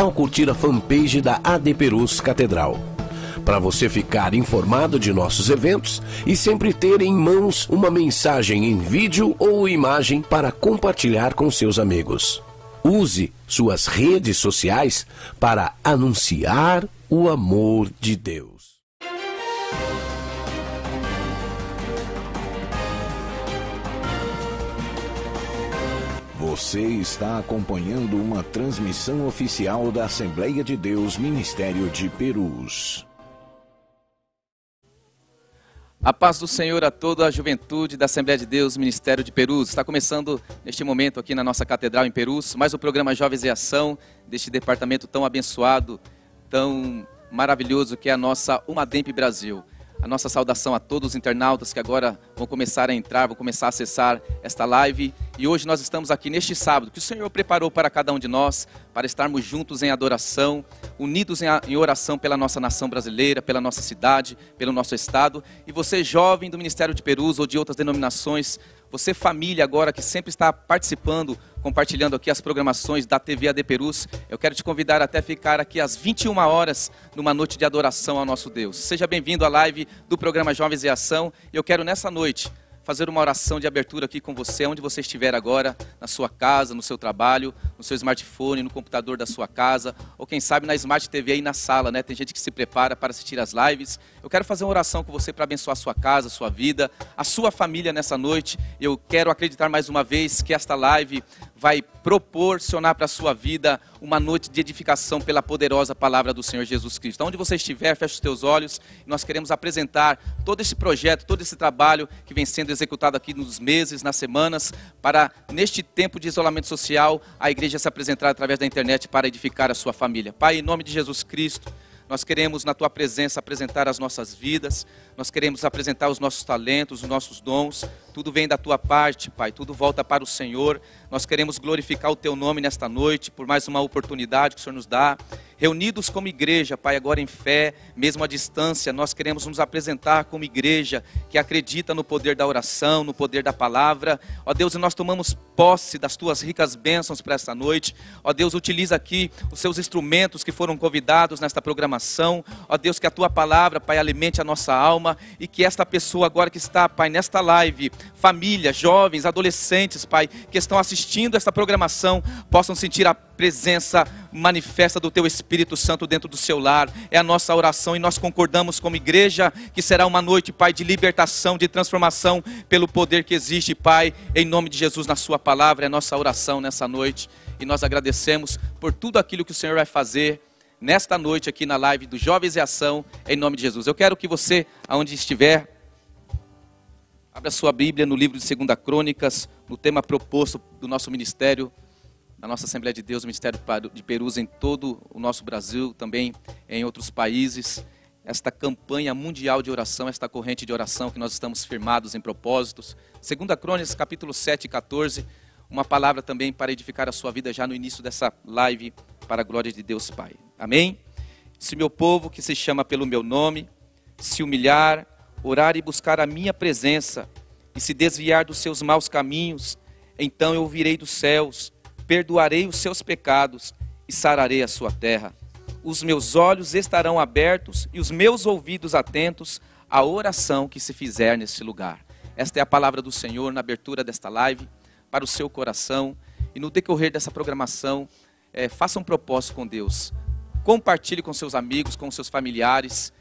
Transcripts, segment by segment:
tal curtir a fanpage da AD Perus Catedral, para você ficar informado de nossos eventos e sempre ter em mãos uma mensagem em vídeo ou imagem para compartilhar com seus amigos. Use suas redes sociais para anunciar o amor de Deus. Você está acompanhando uma transmissão oficial da Assembleia de Deus, Ministério de Perus. A paz do Senhor a toda a juventude da Assembleia de Deus, Ministério de Perus. Está começando neste momento aqui na nossa Catedral em Perus, mais o programa Jovens em Ação, deste departamento tão abençoado, tão maravilhoso que é a nossa UMADEMP Brasil. A nossa saudação a todos os internautas que agora vão começar a entrar, vão começar a acessar esta live. E hoje nós estamos aqui neste sábado, que o Senhor preparou para cada um de nós, para estarmos juntos em adoração, unidos em oração pela nossa nação brasileira, pela nossa cidade, pelo nosso estado. E você, jovem do Ministério de Perus ou de outras denominações, você, família agora que sempre está participando, compartilhando aqui as programações da TV AD Perus, eu quero te convidar até ficar aqui às 21 horas, numa noite de adoração ao nosso Deus. Seja bem-vindo à live do programa Jovens em Ação. Eu quero nessa noite fazer uma oração de abertura aqui com você, onde você estiver agora, na sua casa, no seu trabalho, no seu smartphone, no computador da sua casa, ou quem sabe na Smart TV aí na sala, né? Tem gente que se prepara para assistir as lives. Eu quero fazer uma oração com você para abençoar a sua casa, a sua vida, a sua família nessa noite. Eu quero acreditar mais uma vez que esta live vai proporcionar para a sua vida uma noite de edificação pela poderosa palavra do Senhor Jesus Cristo. Onde você estiver, feche os teus olhos. Nós queremos apresentar todo esse projeto, todo esse trabalho que vem sendo executado aqui nos meses, nas semanas, para, neste tempo de isolamento social, a igreja se apresentar através da internet para edificar a sua família. Pai, em nome de Jesus Cristo, nós queremos, na Tua presença, apresentar as nossas vidas, nós queremos apresentar os nossos talentos, os nossos dons, tudo vem da Tua parte, Pai, tudo volta para o Senhor. Nós queremos glorificar o Teu nome nesta noite, por mais uma oportunidade que o Senhor nos dá. Reunidos como igreja, Pai, agora em fé, mesmo à distância, nós queremos nos apresentar como igreja que acredita no poder da oração, no poder da palavra. Ó Deus, e nós tomamos posse das Tuas ricas bênçãos para esta noite. Ó Deus, utiliza aqui os Seus instrumentos que foram convidados nesta programação. Ó Deus, que a Tua palavra, Pai, alimente a nossa alma e que esta pessoa agora que está, Pai, nesta live, família, jovens, adolescentes, Pai, que estão assistindo esta programação, possam sentir a presença manifesta do Teu Espírito Santo dentro do seu lar. É a nossa oração e nós concordamos como igreja que será uma noite, Pai, de libertação, de transformação pelo poder que existe, Pai, em nome de Jesus, na Sua palavra. É a nossa oração nessa noite e nós agradecemos por tudo aquilo que o Senhor vai fazer nesta noite aqui na live do Jovens em Ação, em nome de Jesus. Eu quero que você, aonde estiver, abra sua Bíblia no livro de Segunda Crônicas, no tema proposto do nosso ministério, na nossa Assembleia de Deus, Ministério de Perus em todo o nosso Brasil, também em outros países. Esta campanha mundial de oração, esta corrente de oração que nós estamos firmados em propósitos. 2 Crônicas, capítulo 7 e 14, uma palavra também para edificar a sua vida já no início dessa live, para a glória de Deus Pai. Amém? Se meu povo, que se chama pelo meu nome, se humilhar, orar e buscar a minha presença, e se desviar dos seus maus caminhos, então eu virei dos céus, perdoarei os seus pecados e sararei a sua terra. Os meus olhos estarão abertos e os meus ouvidos atentos à oração que se fizer neste lugar. Esta é a palavra do Senhor na abertura desta live, para o seu coração. E no decorrer dessa programação, faça um propósito com Deus. Compartilhe com seus amigos, com seus familiares.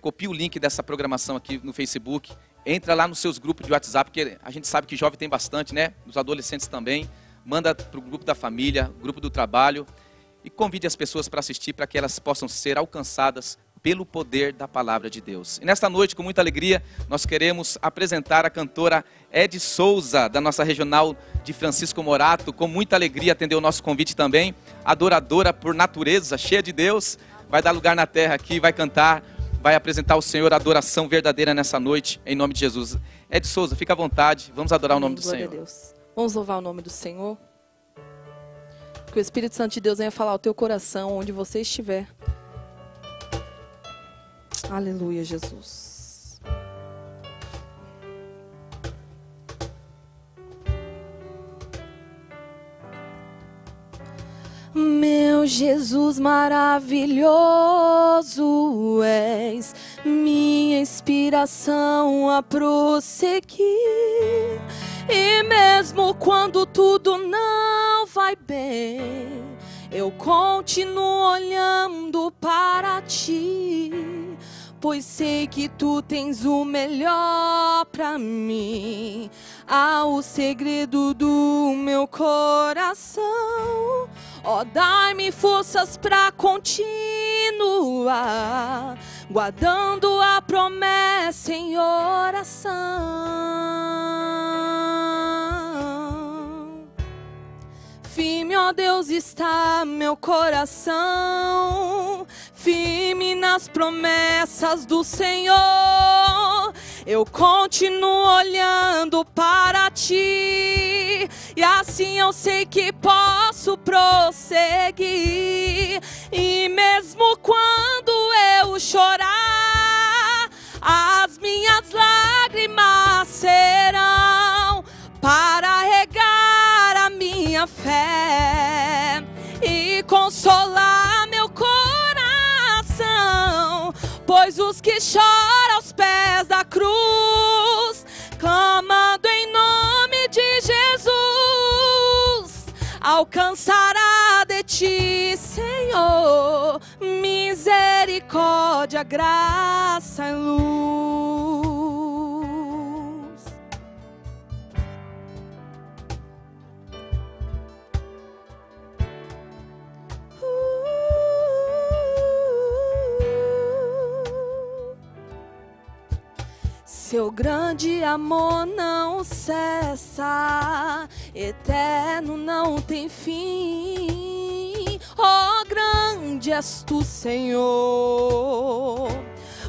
Copie o link dessa programação aqui no Facebook. Entra lá nos seus grupos de WhatsApp, que a gente sabe que jovem tem bastante, né? Os adolescentes também. Manda para o grupo da família, grupo do trabalho, e convide as pessoas para assistir, para que elas possam ser alcançadas pelo poder da palavra de Deus. E nesta noite, com muita alegria, nós queremos apresentar a cantora Edi Souza, da nossa regional de Francisco Morato. Com muita alegria atendeu o nosso convite também, adoradora por natureza, cheia de Deus, vai dar lugar na terra aqui, vai cantar, vai apresentar ao Senhor a adoração verdadeira nessa noite, em nome de Jesus. Edi Souza, fica à vontade, vamos adorar o nome do Senhor. Glória a Deus. Vamos louvar o nome do Senhor. Que o Espírito Santo de Deus venha falar ao teu coração, onde você estiver. Aleluia, Jesus. Meu Jesus maravilhoso és, minha inspiração a prosseguir. E mesmo quando tudo não vai bem, eu continuo olhando para ti, pois sei que tu tens o melhor pra mim. Ah, o segredo do meu coração. Ó, dai-me forças pra continuar, guardando a promessa em oração. Firme, ó Deus, está meu coração, firme nas promessas do Senhor. Eu continuo olhando para ti, e assim eu sei que posso prosseguir. E mesmo quando eu chorar, as minhas lágrimas serão para regar a minha fé e consolar meu coração, pois os que choram aos pés da cruz, clamando em nome de Jesus, alcançará de ti, Senhor, misericórdia, graça e luz. Seu grande amor não cessa, eterno não tem fim. Oh, grande és tu, Senhor,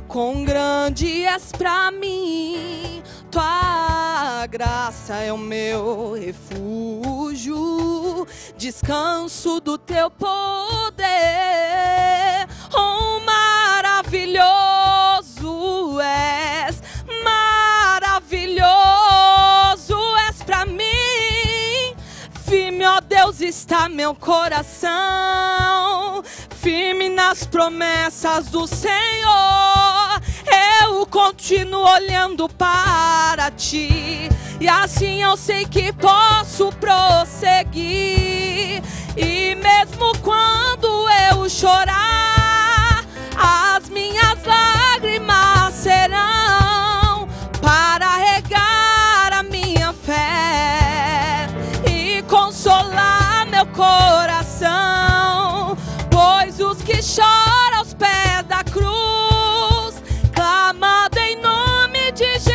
quão grande és pra mim. Tua graça é o meu refúgio, descanso do teu poder. Oh, maravilhoso és, maravilhoso és pra mim. Firme, ó Deus, está meu coração, firme nas promessas do Senhor. Eu continuo olhando para ti, e assim eu sei que posso prosseguir. E mesmo quando eu chorar, as minhas lágrimas serão para regar a minha fé e consolar meu coração, pois os que choram aos pés da cruz, clamando em nome de Jesus,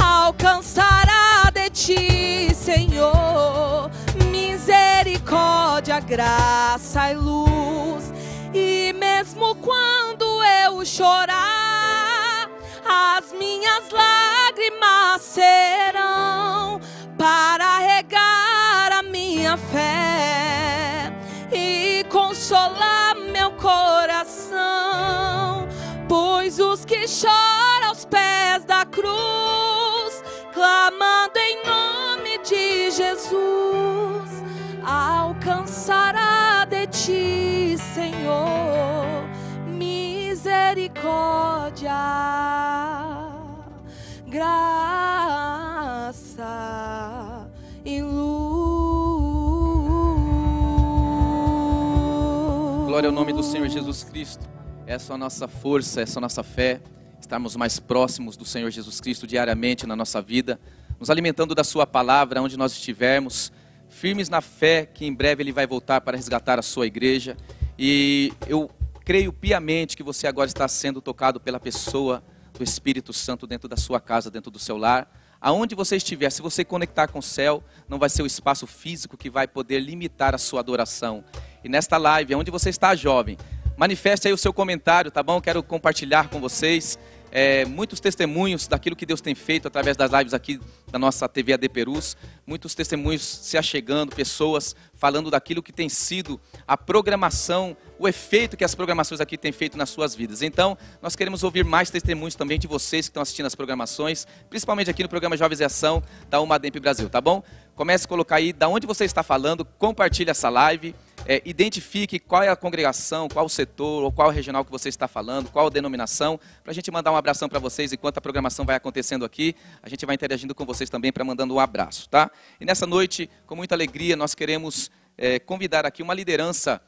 alcançará de ti, Senhor, misericórdia, graça e luz. E mesmo quando eu chorar, as minhas lágrimas serão para regar a minha fé e consolar meu coração, pois os que choram aos pés da cruz, clamando em nome de Jesus, alcançará de ti, Senhor, misericórdia, graça e luz. Glória ao nome do Senhor Jesus Cristo. Essa é a nossa força, essa é a nossa fé, estarmos mais próximos do Senhor Jesus Cristo diariamente na nossa vida, nos alimentando da sua palavra, onde nós estivermos, firmes na fé que em breve Ele vai voltar para resgatar a sua igreja. E eu creio piamente que você agora está sendo tocado pela pessoa do Espírito Santo dentro da sua casa, dentro do seu lar, aonde você estiver. Se você conectar com o céu, não vai ser o espaço físico que vai poder limitar a sua adoração. E nesta live, aonde você está, jovem, manifeste aí o seu comentário, tá bom? Quero compartilhar com vocês muitos testemunhos daquilo que Deus tem feito através das lives aqui da nossa TV AD Perus, muitos testemunhos se achegando, pessoas falando daquilo que tem sido a programação, o efeito que as programações aqui têm feito nas suas vidas. Então, nós queremos ouvir mais testemunhos também de vocês que estão assistindo as programações, principalmente aqui no programa Jovens em Ação da UMADEMP Brasil, tá bom? Comece a colocar aí de onde você está falando, compartilhe essa live, identifique qual é a congregação, qual o setor, ou qual regional que você está falando, qual a denominação, para a gente mandar um abração para vocês. Enquanto a programação vai acontecendo aqui, a gente vai interagindo com vocês também para mandando um abraço, tá? E nessa noite, com muita alegria, nós queremos convidar aqui uma liderança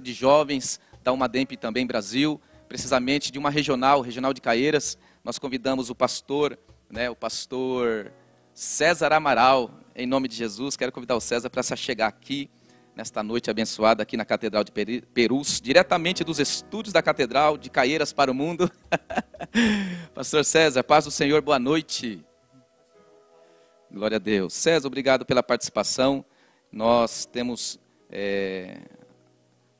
de jovens da UMADEMP também Brasil, precisamente de uma regional, regional de Caieiras. Nós convidamos o pastor, né, o pastor César Amaral, em nome de Jesus. Quero convidar o César para chegar aqui nesta noite abençoada aqui na Catedral de Perus, diretamente dos estúdios da Catedral de Caieiras para o mundo. Pastor César, paz do Senhor, boa noite. Glória a Deus. César, obrigado pela participação. Nós temos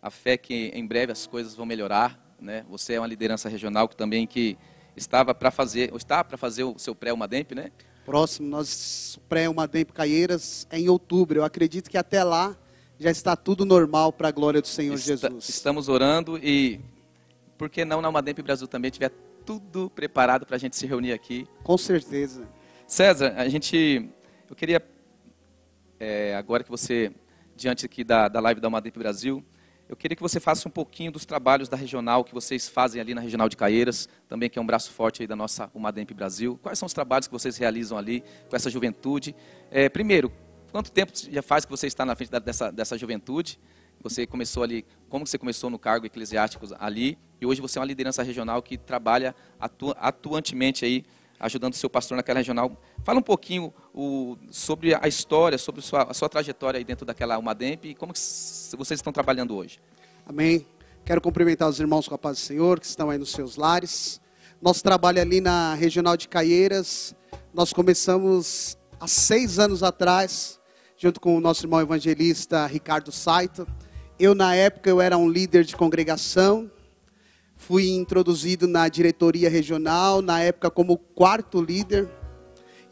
a fé que em breve as coisas vão melhorar, né? Você é uma liderança regional que também que estava para fazer, ou está para fazer o seu pré-UMADEMP, né? Próximo, nós pré-UMADEMP Caieiras em outubro. Eu acredito que até lá já está tudo normal para a glória do Senhor Jesus. Estamos orando e, por que não na UMADEMP Brasil também tiver tudo preparado para a gente se reunir aqui? Com certeza. César, eu queria, agora que você, diante aqui da live da UMADEMP Brasil, eu queria que você faça um pouquinho dos trabalhos da regional que vocês fazem ali na regional de Caieiras, também que é um braço forte aí da nossa UMADEMP Brasil. Quais são os trabalhos que vocês realizam ali com essa juventude? Primeiro, quanto tempo já faz que você está na frente dessa juventude? Você começou ali, como você começou no cargo eclesiástico ali, e hoje você é uma liderança regional que trabalha atuantemente aí, ajudando o seu pastor naquela regional. Fala um pouquinho sobre a história, sobre a sua trajetória aí dentro daquela UMADEMP e como que vocês estão trabalhando hoje. Amém. Quero cumprimentar os irmãos com a paz do Senhor, que estão aí nos seus lares. Nosso trabalho ali na regional de Caieiras, nós começamos há 6 anos atrás, junto com o nosso irmão evangelista Ricardo Saito. Eu, na época, eu era um líder de congregação, fui introduzido na diretoria regional, na época como 4º líder,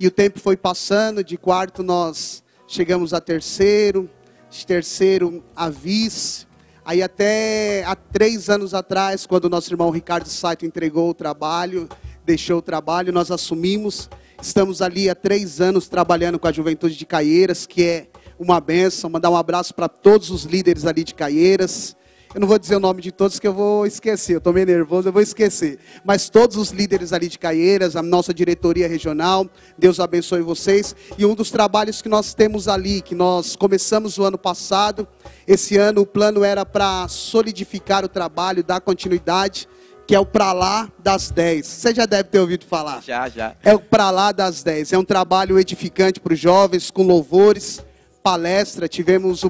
e o tempo foi passando, de 4º nós chegamos a 3º, de 3º a vice, aí até há 3 anos atrás, quando o nosso irmão Ricardo Saito entregou o trabalho, deixou o trabalho, nós assumimos. Estamos ali há 3 anos trabalhando com a juventude de Caieiras, que é uma bênção. Mandar um abraço para todos os líderes ali de Caieiras. Eu não vou dizer o nome de todos, que eu vou esquecer. Eu estou meio nervoso, eu vou esquecer. Mas todos os líderes ali de Caieiras, a nossa diretoria regional, Deus abençoe vocês. E um dos trabalhos que nós temos ali, que nós começamos o ano passado, esse ano o plano era para solidificar o trabalho, dar continuidade, que é o Pra Lá das 10. Você já deve ter ouvido falar. Já. É o Pra Lá das 10. É um trabalho edificante para os jovens, com louvores, palestra. Tivemos a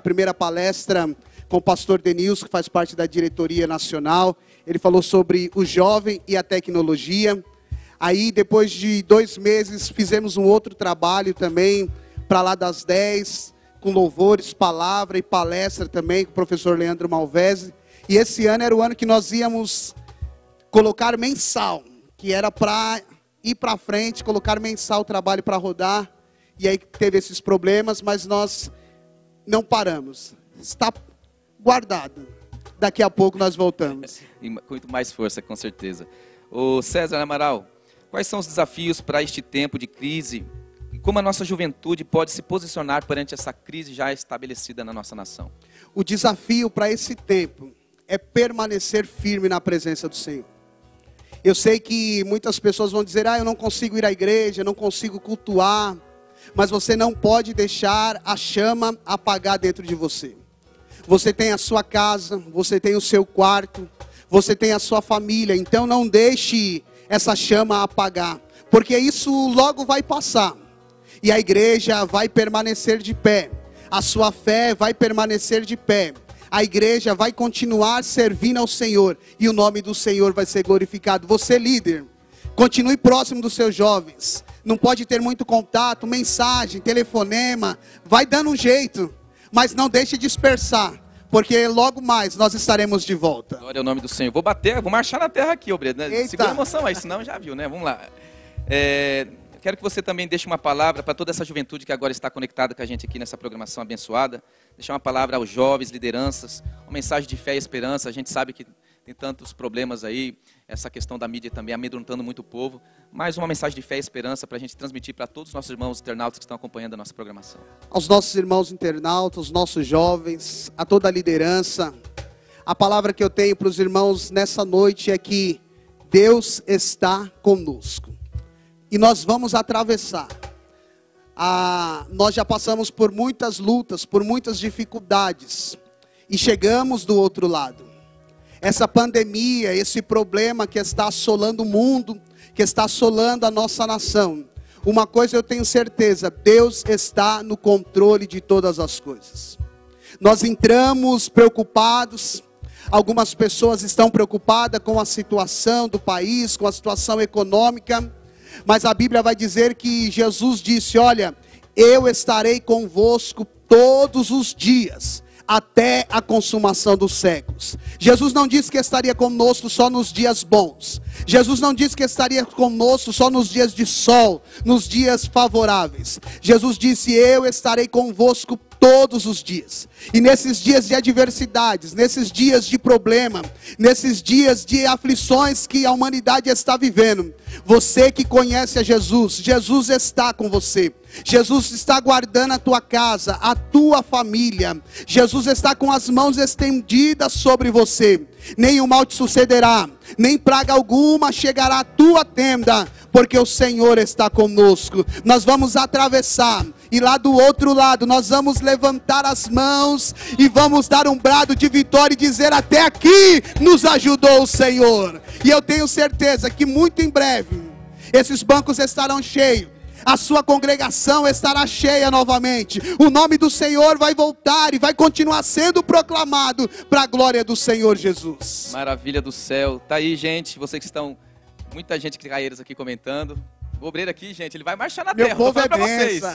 primeira palestra com o pastor Denilson, que faz parte da diretoria nacional. Ele falou sobre o jovem e a tecnologia. Aí, depois de 2 meses, fizemos um outro trabalho também, Pra Lá das 10, com louvores, palavra e palestra também, com o professor Leandro Malvese. E esse ano era o ano que nós íamos colocar mensal, que era para ir para frente, colocar mensal o trabalho para rodar. E aí teve esses problemas, mas nós não paramos. Está guardado. Daqui a pouco nós voltamos. E com muito mais força, com certeza. Ô César Amaral, quais são os desafios para este tempo de crise? E como a nossa juventude pode se posicionar perante essa crise já estabelecida na nossa nação? O desafio para esse tempo é permanecer firme na presença do Senhor. Eu sei que muitas pessoas vão dizer, eu não consigo ir à igreja, não consigo cultuar, mas você não pode deixar a chama apagar dentro de você. Você tem a sua casa, você tem o seu quarto, você tem a sua família, então não deixe essa chama apagar, porque isso logo vai passar, e a igreja vai permanecer de pé, a sua fé vai permanecer de pé. A igreja vai continuar servindo ao Senhor e o nome do Senhor vai ser glorificado. Você, líder, continue próximo dos seus jovens. Não pode ter muito contato, mensagem, telefonema, vai dando um jeito, mas não deixe dispersar, porque logo mais nós estaremos de volta. Glória ao nome do Senhor. Vou bater, vou marchar na terra aqui, obreiro, né? Segura a emoção aí, senão já viu, né? Vamos lá. Quero que você também deixe uma palavra para toda essa juventude que agora está conectada com a gente aqui nessa programação abençoada. Deixar uma palavra aos jovens, lideranças, uma mensagem de fé e esperança. A gente sabe que tem tantos problemas aí, essa questão da mídia também amedrontando muito o povo. Mais uma mensagem de fé e esperança para a gente transmitir para todos os nossos irmãos internautas que estão acompanhando a nossa programação. Aos nossos irmãos internautas, aos nossos jovens, a toda a liderança. A palavra que eu tenho para os irmãos nessa noite é que Deus está conosco. E nós vamos atravessar. Nós já passamos por muitas lutas, por muitas dificuldades. E chegamos do outro lado. Essa pandemia, esse problema que está assolando o mundo, que está assolando a nossa nação. Uma coisa eu tenho certeza, Deus está no controle de todas as coisas. Nós entramos preocupados, algumas pessoas estão preocupadas com a situação do país, com a situação econômica. Mas a Bíblia vai dizer que Jesus disse, olha, eu estarei convosco todos os dias, até a consumação dos séculos. Jesus não disse que estaria conosco só nos dias bons. Jesus não disse que estaria conosco só nos dias de sol, nos dias favoráveis. Jesus disse, eu estarei convosco todos os dias. E nesses dias de adversidades, nesses dias de problema, nesses dias de aflições que a humanidade está vivendo, você que conhece a Jesus, Jesus está com você. Jesus está guardando a tua casa, a tua família. Jesus está com as mãos estendidas sobre você. Nenhum mal te sucederá, nem praga alguma chegará à tua tenda, porque o Senhor está conosco. Nós vamos atravessar, e lá do outro lado nós vamos levantar as mãos e vamos dar um brado de vitória e dizer até aqui nos ajudou o Senhor. E eu tenho certeza que muito em breve esses bancos estarão cheios. A sua congregação estará cheia novamente. O nome do Senhor vai voltar e vai continuar sendo proclamado para a glória do Senhor Jesus. Maravilha do céu. Tá aí, gente, vocês que estão, muita gente que Caieiras aqui comentando. O obreiro aqui, gente, ele vai marchar na terra. Meu povo é benção.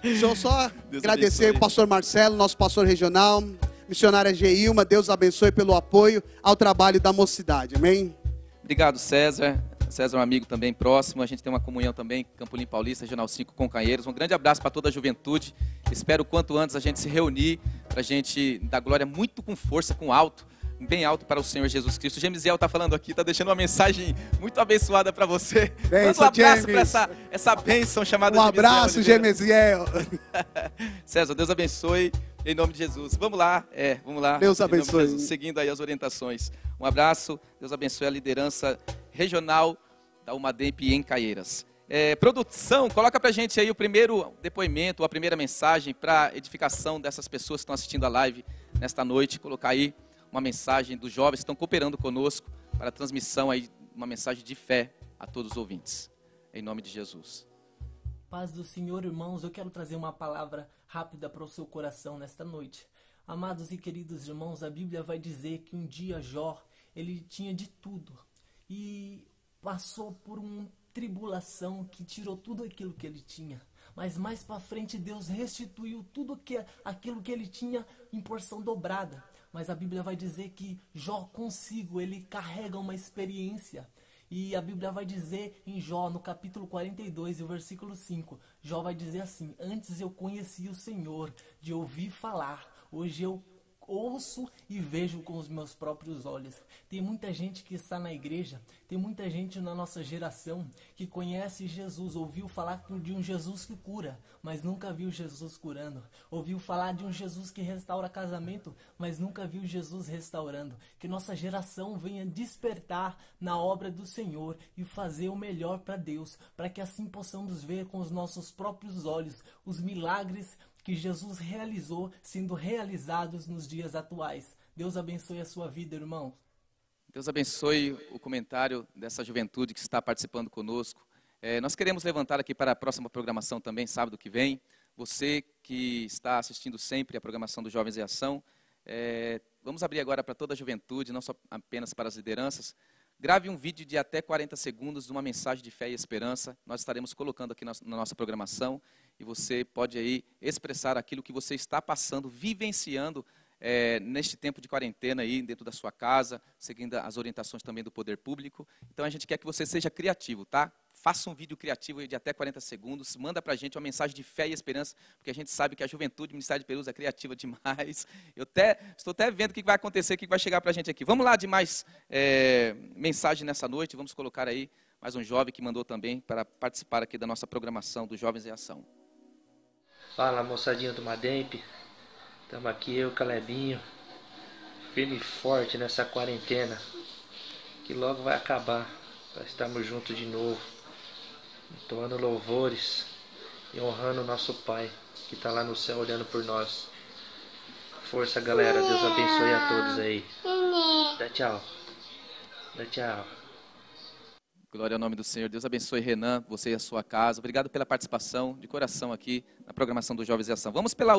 Deixa eu só Deus agradecer abençoe. O pastor Marcelo, nosso pastor regional, missionária Geilma, Deus abençoe pelo apoio ao trabalho da mocidade. Amém? Obrigado, César. César é um amigo também próximo, a gente tem uma comunhão também, Campo Limpo Paulista, Regional 5 com Caieiras. Um grande abraço para toda a juventude, espero quanto antes a gente se reunir, para a gente dar glória muito com força, com alto, bem alto para o Senhor Jesus Cristo. O Gemsiel está falando aqui, está deixando uma mensagem muito abençoada para você. Benção, um abraço para essa bênção chamada Gemsiel. Um abraço, Gemsiel. César, Deus abençoe. Em nome de Jesus. Vamos lá, vamos lá. Deus abençoe. Jesus, seguindo aí as orientações. Um abraço, Deus abençoe a liderança regional da UMADEMP em Caieiras. Produção, coloca pra gente aí o primeiro depoimento, a primeira mensagem para edificação dessas pessoas que estão assistindo a live nesta noite. Colocar aí uma mensagem dos jovens que estão cooperando conosco para a transmissão aí, uma mensagem de fé a todos os ouvintes. Em nome de Jesus. Paz do Senhor, irmãos, eu quero trazer uma palavra rápida para o seu coração nesta noite. Amados e queridos irmãos, a Bíblia vai dizer que um dia Jó, ele tinha de tudo. E passou por uma tribulação que tirou tudo aquilo que ele tinha. Mas mais para frente Deus restituiu tudo aquilo que ele tinha em porção dobrada. Mas a Bíblia vai dizer que Jó consigo, ele carrega uma experiência. E a Bíblia vai dizer em Jó, no capítulo 42, e o versículo 5, Jó vai dizer assim, antes eu conheci o Senhor, de ouvir falar, hoje eu ouço e vejo com os meus próprios olhos. Tem muita gente que está na igreja, tem muita gente na nossa geração que conhece Jesus, ouviu falar de um Jesus que cura, mas nunca viu Jesus curando. Ouviu falar de um Jesus que restaura casamento, mas nunca viu Jesus restaurando. Que nossa geração venha despertar na obra do Senhor e fazer o melhor para Deus, para que assim possamos ver com os nossos próprios olhos os milagres que Jesus realizou, sendo realizados nos dias atuais. Deus abençoe a sua vida, irmão. Deus abençoe o comentário dessa juventude que está participando conosco. Nós queremos levantar aqui para a próxima programação também, sábado que vem. Você que está assistindo sempre a programação dos Jovens em Ação, vamos abrir agora para toda a juventude, não só apenas para as lideranças. Grave um vídeo de até 40 segundos de uma mensagem de fé e esperança. Nós estaremos colocando aqui na nossa programação. E você pode aí expressar aquilo que você está passando, vivenciando neste tempo de quarentena aí, dentro da sua casa, seguindo as orientações também do poder público. Então a gente quer que você seja criativo, tá? Faça um vídeo criativo de até 40 segundos, manda para a gente uma mensagem de fé e esperança, porque a gente sabe que a juventude do Ministério de Perus é criativa demais. Eu estou até vendo o que vai acontecer, o que vai chegar para a gente aqui. Vamos lá de mais mensagem nessa noite, vamos colocar aí mais um jovem que mandou também para participar aqui da nossa programação do Jovens em Ação. Fala, moçadinha do Mademp, estamos aqui, eu, Calebinho, firme e forte nessa quarentena, que logo vai acabar, para estarmos juntos de novo, tomando louvores e honrando o nosso Pai, que está lá no céu olhando por nós. Força, galera, Deus abençoe a todos aí. Dá tchau. Dá tchau. Glória ao nome do Senhor. Deus abençoe, Renan, você e a sua casa. Obrigado pela participação, de coração, aqui na programação do Jovens em Ação. Vamos para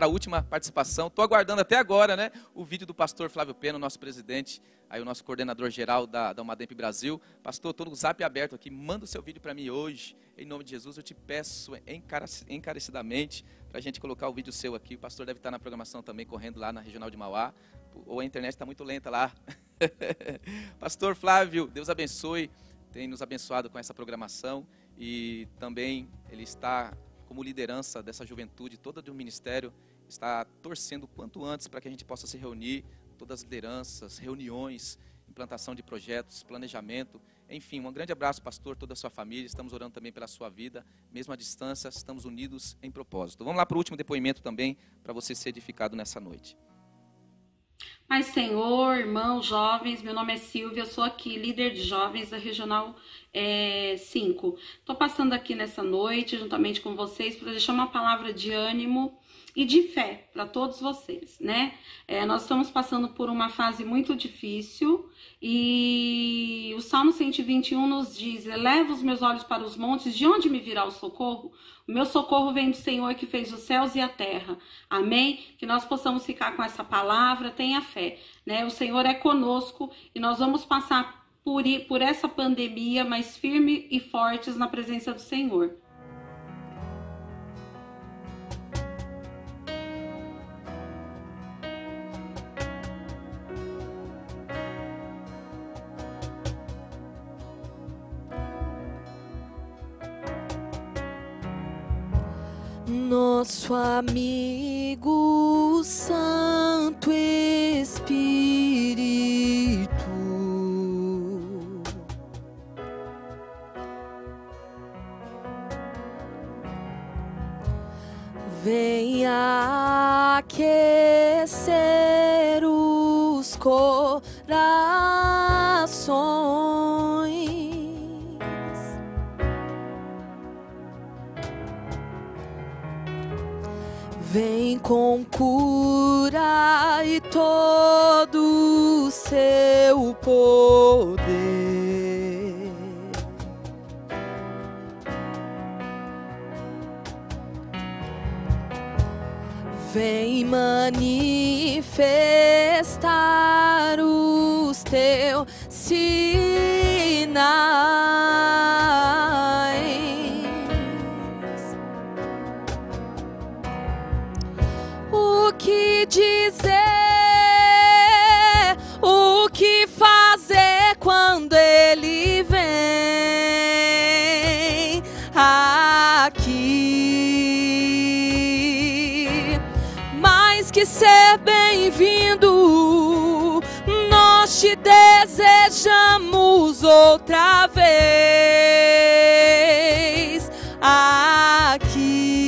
a última participação. Estou aguardando até agora, né, o vídeo do pastor Flávio Pena, nosso presidente, aí o nosso coordenador-geral da UMADEMP Brasil. Pastor, estou no zap aberto aqui. Manda o seu vídeo para mim hoje. Em nome de Jesus, eu te peço encarecidamente para a gente colocar o vídeo seu aqui. O pastor deve estar na programação também, correndo lá na Regional de Mauá. Ou a internet está muito lenta lá. Pastor Flávio, Deus abençoe. Tem nos abençoado com essa programação e também ele está como liderança dessa juventude toda do ministério, está torcendo o quanto antes para que a gente possa se reunir, todas as lideranças, reuniões, implantação de projetos, planejamento, enfim, um grande abraço, pastor, toda a sua família, estamos orando também pela sua vida, mesmo à distância, estamos unidos em propósito. Vamos lá para o último depoimento também, para você ser edificado nessa noite. Mas Senhor, irmãos, jovens, meu nome é Silvia, eu sou aqui líder de jovens da Regional 5. Estou passando aqui nessa noite juntamente com vocês para deixar uma palavra de ânimo e de fé para todos vocês, né? Nós estamos passando por uma fase muito difícil e o Salmo 121 nos diz: eleva os meus olhos para os montes, de onde me virá o socorro? O meu socorro vem do Senhor que fez os céus e a terra. Amém? Que nós possamos ficar com essa palavra, tenha fé, né? O Senhor é conosco e nós vamos passar por essa pandemia, mas firme e fortes na presença do Senhor. Nosso amigo Santo Espírito, vem aquecer os corações. Vem com cura e todo o seu poder. Vem manifestar os teus sinais. O que dizer, o que fazer quando ele vem aqui? Mais que ser bem-vindo, nós te desejamos outra vez aqui.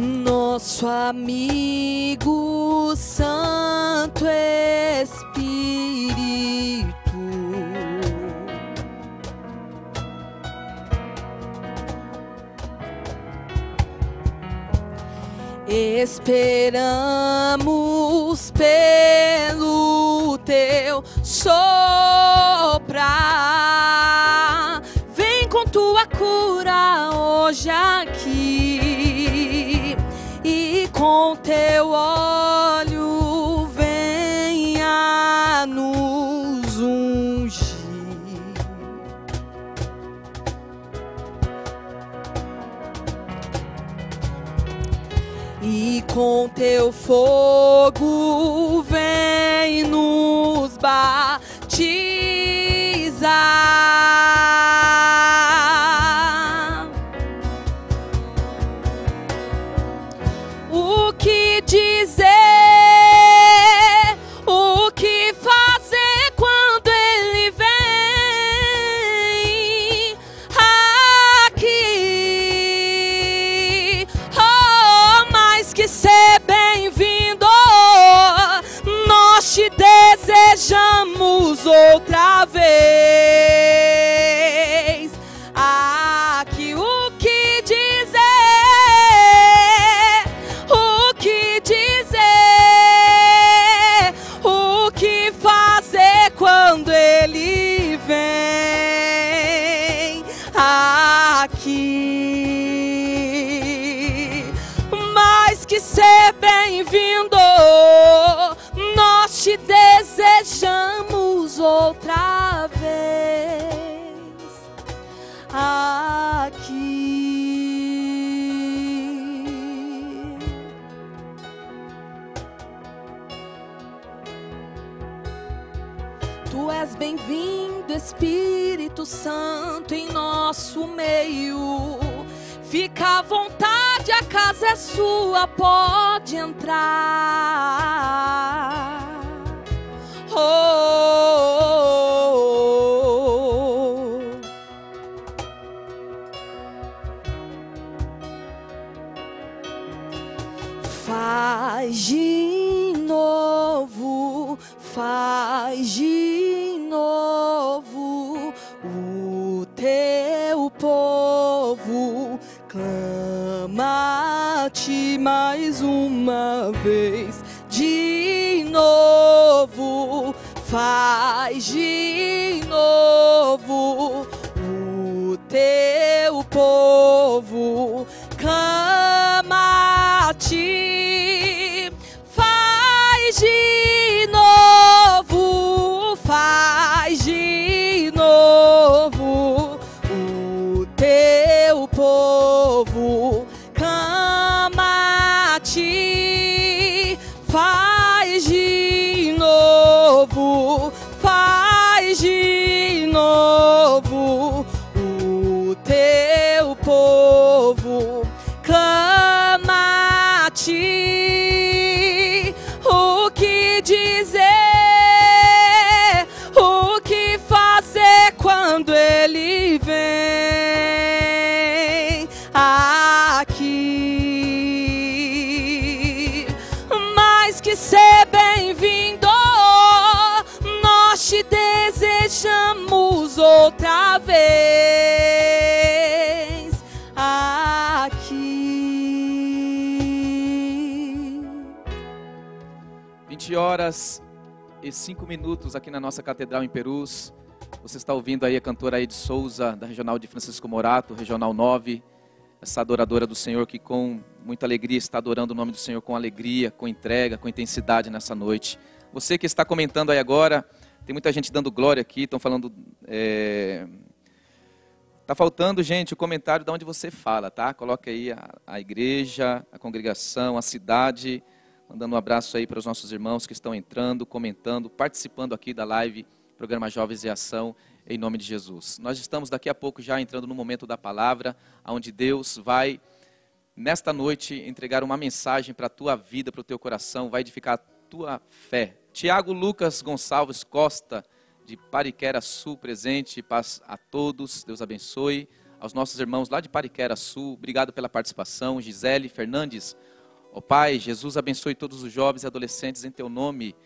Nosso amigo Santo Espírito, esperamos pelo teu soprar. Vem com tua cura hoje aqui. teu óleo venha nos ungir. E com teu fogo vem nos batizar. Dizer o que fazer quando ele vem aqui. Oh, mais que ser bem-vindo, nós te desejamos outra vez. Quando ele vem aqui, mais que ser bem-vindo, nós te desejamos outra vez aqui. Tu és bem-vindo, Espírito Santo, em nosso meio. Fica à vontade, a casa é sua, pode entrar. Oh, oh, oh, oh. Faz de novo, faz de novo o teu povo, clama-te mais uma vez. De novo, faz de novo o teu povo, clama-te, faz de novo, faz de novo o teu povo, clama-te, faz de novo o teu povo, clama-te, o que dizer? Quando ele vem aqui, mais que ser bem-vindo, nós te desejamos outra vez aqui. 20h05 aqui na nossa Catedral em Perus. Você está ouvindo aí a cantora Edi Souza, da Regional de Francisco Morato, Regional 9, essa adoradora do Senhor que com muita alegria está adorando o nome do Senhor, com alegria, com entrega, com intensidade nessa noite. Você que está comentando aí agora, tem muita gente dando glória aqui, estão falando... Tá faltando, gente, o comentário de onde você fala, tá? Coloca aí a igreja, a congregação, a cidade, mandando um abraço aí para os nossos irmãos que estão entrando, comentando, participando aqui da live Programa Jovens e Ação, em nome de Jesus. Nós estamos daqui a pouco já entrando no momento da palavra, onde Deus vai, nesta noite, entregar uma mensagem para a tua vida, para o teu coração, vai edificar a tua fé. Tiago Lucas Gonçalves Costa, de Pariquera Sul, presente, paz a todos, Deus abençoe. Aos nossos irmãos lá de Pariquera Sul, obrigado pela participação. Gisele Fernandes, ó Pai, Jesus abençoe todos os jovens e adolescentes em teu nome,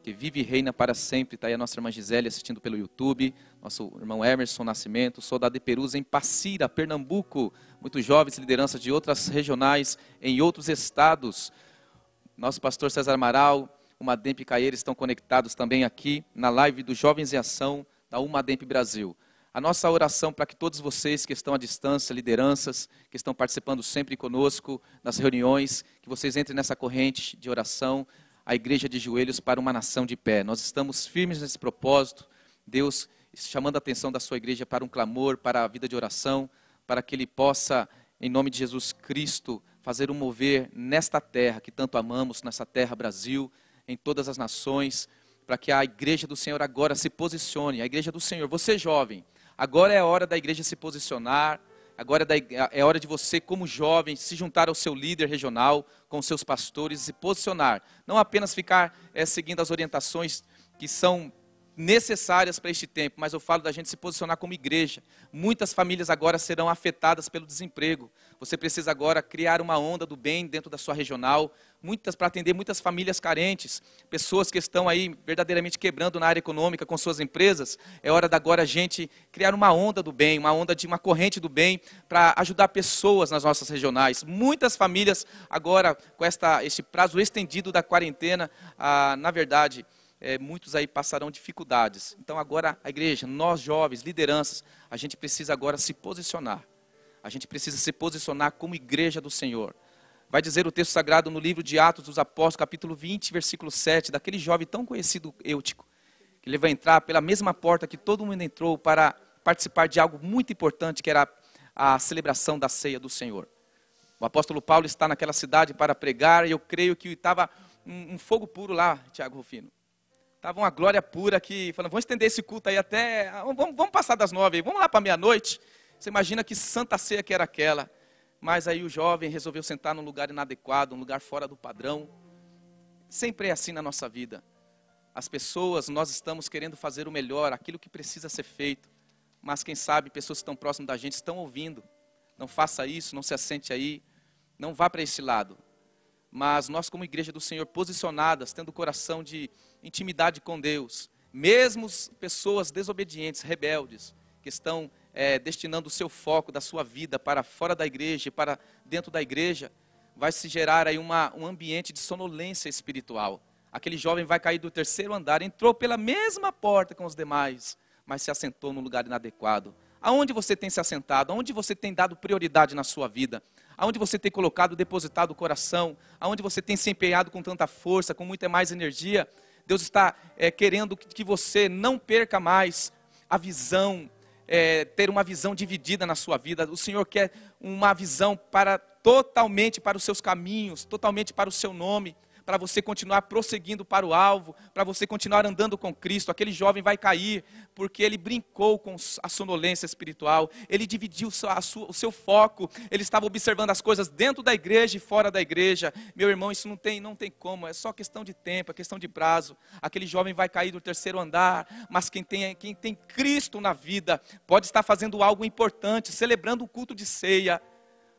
que vive e reina para sempre. Está aí a nossa irmã Gisele assistindo pelo YouTube, nosso irmão Emerson Nascimento, sou da AD Perus em Passira, Pernambuco, muitos jovens, liderança de outras regionais, em outros estados, nosso pastor César Amaral, UMADEMP e Caieiras estão conectados também aqui na live do Jovens em Ação da UMADEMP Brasil. A nossa oração para que todos vocês que estão à distância, lideranças, que estão participando sempre conosco nas reuniões, que vocês entrem nessa corrente de oração, a igreja de joelhos para uma nação de pé. Nós estamos firmes nesse propósito, Deus chamando a atenção da sua igreja para um clamor, para a vida de oração, para que ele possa, em nome de Jesus Cristo, fazer um mover nesta terra que tanto amamos, nessa terra Brasil, em todas as nações, para que a igreja do Senhor agora se posicione, a igreja do Senhor, você jovem, agora é a hora da igreja se posicionar, agora é a hora de você como jovem se juntar ao seu líder regional, com seus pastores, se posicionar, não apenas ficar seguindo as orientações que são necessárias para este tempo, mas eu falo da gente se posicionar como igreja. Muitas famílias agora serão afetadas pelo desemprego. Você precisa agora criar uma onda do bem dentro da sua regional, para atender muitas famílias carentes, pessoas que estão aí verdadeiramente quebrando na área econômica com suas empresas. É hora de agora a gente criar uma onda do bem, uma onda de uma corrente do bem para ajudar pessoas nas nossas regionais. Muitas famílias agora com este prazo estendido da quarentena, na verdade, muitos aí passarão dificuldades. Então agora a igreja, nós jovens, lideranças, a gente precisa agora se posicionar. A gente precisa se posicionar como igreja do Senhor. Vai dizer o texto sagrado no livro de Atos dos Apóstolos, capítulo 20, versículo 7, daquele jovem tão conhecido, Eutico, que ele vai entrar pela mesma porta que todo mundo entrou para participar de algo muito importante, que era a celebração da ceia do Senhor. O apóstolo Paulo está naquela cidade para pregar, e eu creio que estava um fogo puro lá, Tiago Rufino. Estava uma glória pura que, falando, vamos estender esse culto aí até, vamos passar das 9, vamos lá para meia-noite. Você imagina que santa ceia que era aquela. Mas aí o jovem resolveu sentar num lugar inadequado, um lugar fora do padrão. Sempre é assim na nossa vida. As pessoas, nós estamos querendo fazer o melhor, aquilo que precisa ser feito. Mas quem sabe, pessoas que estão próximas da gente estão ouvindo. Não faça isso, não se assente aí, não vá para esse lado. Mas nós como igreja do Senhor, posicionadas, tendo o coração de intimidade com Deus, mesmo pessoas desobedientes, rebeldes, que estão destinando o seu foco da sua vida para fora da igreja e para dentro da igreja, vai se gerar aí um ambiente de sonolência espiritual. Aquele jovem vai cair do terceiro andar, entrou pela mesma porta com os demais, mas se assentou num lugar inadequado. Aonde você tem se assentado? Aonde você tem dado prioridade na sua vida? Aonde você tem colocado, depositado o coração, aonde você tem se empenhado com tanta força, com muita mais energia, Deus está querendo que você não perca mais a visão, ter uma visão dividida na sua vida. O Senhor quer uma visão totalmente para os seus caminhos, totalmente para o seu nome, para você continuar prosseguindo para o alvo, para você continuar andando com Cristo. Aquele jovem vai cair, porque ele brincou com a sonolência espiritual, ele dividiu o seu foco, ele estava observando as coisas dentro da igreja e fora da igreja. Meu irmão, isso não tem como, é só questão de tempo, é questão de prazo. Aquele jovem vai cair do terceiro andar, mas quem tem Cristo na vida, pode estar fazendo algo importante, celebrando o culto de ceia,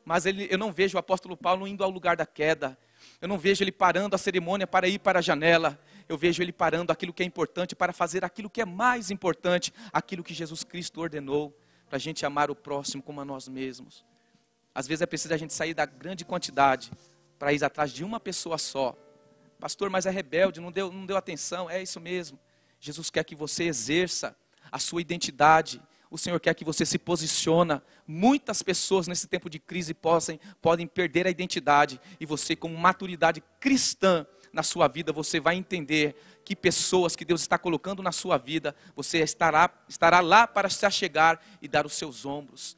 mas eu não vejo o apóstolo Paulo indo ao lugar da queda. Eu não vejo ele parando a cerimônia para ir para a janela. Eu vejo ele parando aquilo que é importante para fazer aquilo que é mais importante, aquilo que Jesus Cristo ordenou, para a gente amar o próximo como a nós mesmos. Às vezes é preciso a gente sair da grande quantidade para ir atrás de uma pessoa só. Pastor, mas é rebelde, não deu atenção. É isso mesmo. Jesus quer que você exerça a sua identidade. O Senhor quer que você se posicione. Muitas pessoas nesse tempo de crise podem perder a identidade. E você, com maturidade cristã na sua vida, você vai entender que pessoas que Deus está colocando na sua vida, você estará lá para se achegar e dar os seus ombros,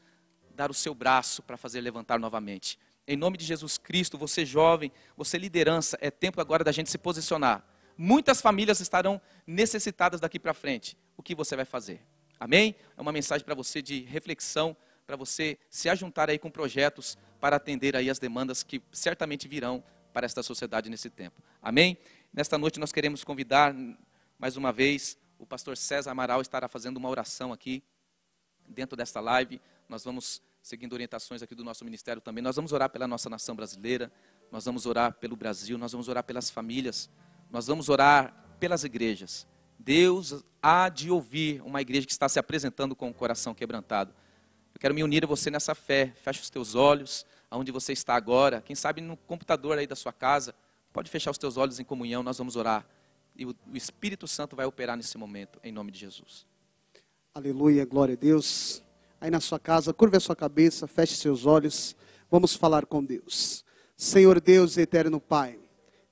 dar o seu braço para fazer levantar novamente. Em nome de Jesus Cristo, você jovem, você liderança, é tempo agora da gente se posicionar. Muitas famílias estarão necessitadas daqui para frente. O que você vai fazer? Amém? É uma mensagem para você de reflexão, para você se ajuntar aí com projetos para atender aí as demandas que certamente virão para esta sociedade nesse tempo. Amém? Nesta noite nós queremos convidar, mais uma vez, o pastor César Amaral estará fazendo uma oração aqui, dentro desta live. Nós vamos, seguindo orientações aqui do nosso ministério também, nós vamos orar pela nossa nação brasileira, nós vamos orar pelo Brasil, nós vamos orar pelas famílias, nós vamos orar pelas igrejas. Deus há de ouvir uma igreja que está se apresentando com o coração quebrantado. Eu quero me unir a você nessa fé. Feche os teus olhos, aonde você está agora. Quem sabe no computador aí da sua casa, pode fechar os teus olhos em comunhão, nós vamos orar. E o Espírito Santo vai operar nesse momento, em nome de Jesus. Aleluia, glória a Deus. Aí na sua casa, curva a sua cabeça, feche seus olhos. Vamos falar com Deus. Senhor Deus e eterno Pai,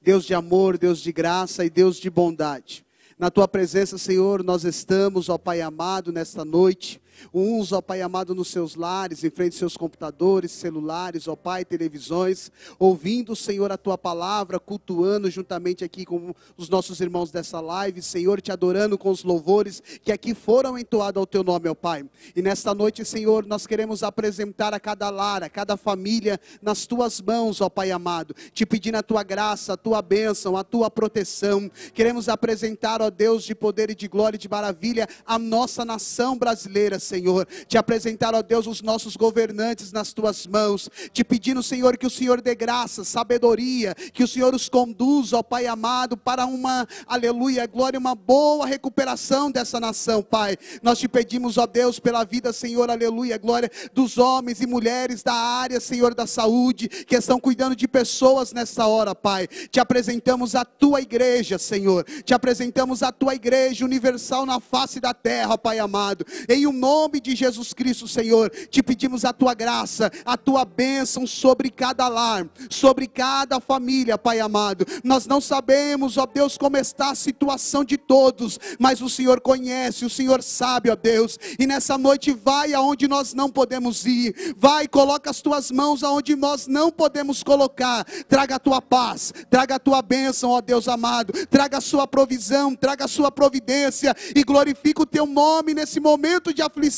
Deus de amor, Deus de graça e Deus de bondade. Na Tua presença, Senhor, nós estamos, ó Pai amado, nesta noite. Uns, ó Pai amado, nos seus lares, em frente aos seus computadores, celulares, ó Pai, televisões, ouvindo, Senhor, a Tua palavra, cultuando juntamente aqui com os nossos irmãos dessa live, Senhor, Te adorando com os louvores que aqui foram entoados ao Teu nome, ó Pai. E nesta noite, Senhor, nós queremos apresentar a cada lar, a cada família, nas Tuas mãos, ó Pai amado, Te pedindo a Tua graça, a Tua bênção, a Tua proteção. Queremos apresentar, ó Deus, de poder e de glória e de maravilha, a nossa nação brasileira, Senhor, Te apresentar, ó Deus, os nossos governantes nas Tuas mãos, Te pedindo, Senhor, que o Senhor dê graça, sabedoria, que o Senhor os conduza, ó Pai amado, para uma, aleluia, glória, uma boa recuperação dessa nação, Pai. Nós Te pedimos, ó Deus, pela vida, Senhor, aleluia, glória, dos homens e mulheres da área, Senhor, da saúde, que estão cuidando de pessoas nessa hora, Pai. Te apresentamos a Tua igreja, Senhor, Te apresentamos a Tua igreja universal na face da terra, ó Pai amado, em um novo nome de Jesus Cristo, Senhor, Te pedimos a Tua graça, a Tua bênção sobre cada lar, sobre cada família, Pai amado. Nós não sabemos, ó Deus, como está a situação de todos, mas o Senhor conhece, o Senhor sabe, ó Deus, e nessa noite vai aonde nós não podemos ir, vai, coloca as Tuas mãos aonde nós não podemos colocar, traga a Tua paz, traga a Tua bênção, ó Deus amado, traga a Sua provisão, traga a Sua providência, e glorifica o Teu nome nesse momento de aflição,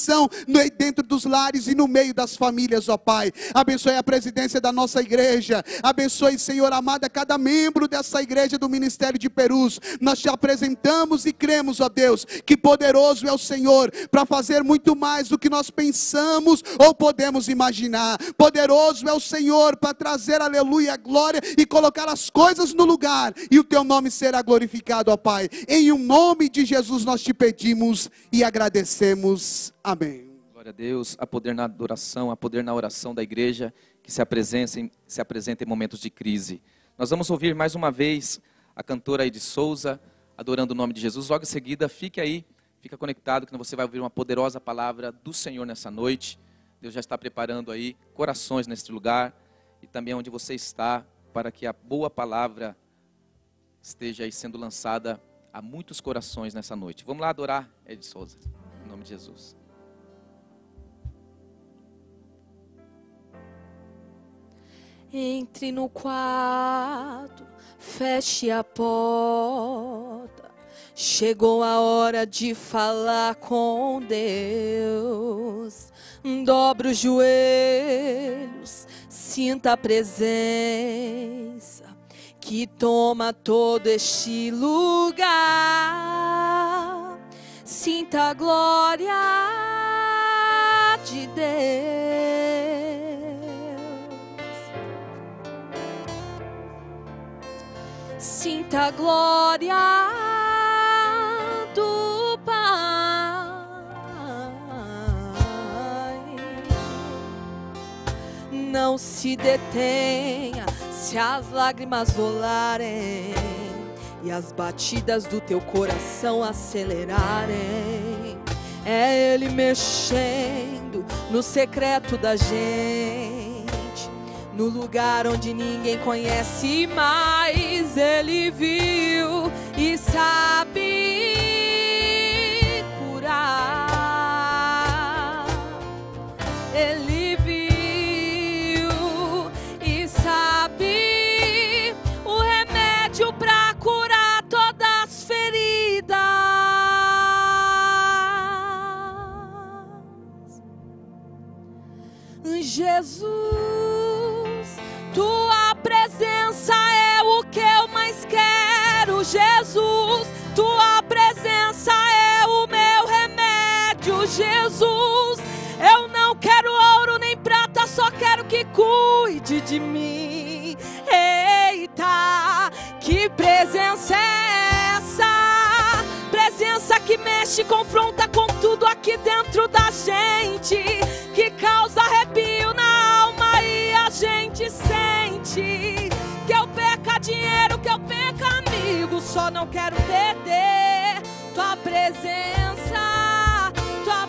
dentro dos lares e no meio das famílias, ó Pai. Abençoe a presidência da nossa igreja, abençoe, Senhor amado, a cada membro dessa igreja do Ministério de Perus. Nós Te apresentamos e cremos, ó Deus, que poderoso é o Senhor, para fazer muito mais do que nós pensamos ou podemos imaginar. Poderoso é o Senhor, para trazer, aleluia, glória, e colocar as coisas no lugar, e o Teu nome será glorificado, ó Pai. Em o nome de Jesus nós Te pedimos e agradecemos. Amém. Glória a Deus. Há poder na adoração, há poder na oração da igreja que se apresenta em momentos de crise. Nós vamos ouvir mais uma vez a cantora Edi Souza, adorando o nome de Jesus. Logo em seguida, fique aí, fica conectado, que você vai ouvir uma poderosa palavra do Senhor nessa noite. Deus já está preparando aí corações neste lugar e também onde você está, para que a boa palavra esteja aí sendo lançada a muitos corações nessa noite. Vamos lá adorar Edi Souza, em nome de Jesus. Entre no quarto, feche a porta, chegou a hora de falar com Deus. Dobre os joelhos, sinta a presença que toma todo este lugar. Sinta a glória de Deus. Sinta a glória do Pai. Não se detenha se as lágrimas rolarem e as batidas do teu coração acelerarem. É Ele mexendo no secreto da gente, no lugar onde ninguém conhece mais. Ele viu e sabe curar. Ele viu e sabe o remédio para curar todas as feridas. Jesus, Tua presença é o que eu mais quero, Jesus. Tua presença é o meu remédio, Jesus. Eu não quero ouro nem prata, só quero que cuide de mim. Eita, que presença é essa? Presença que mexe, confronta com tudo aqui dentro da gente, que causa arrepio na alma. A gente sente que eu perca dinheiro, que eu perca amigo, só não quero perder Tua presença, Tua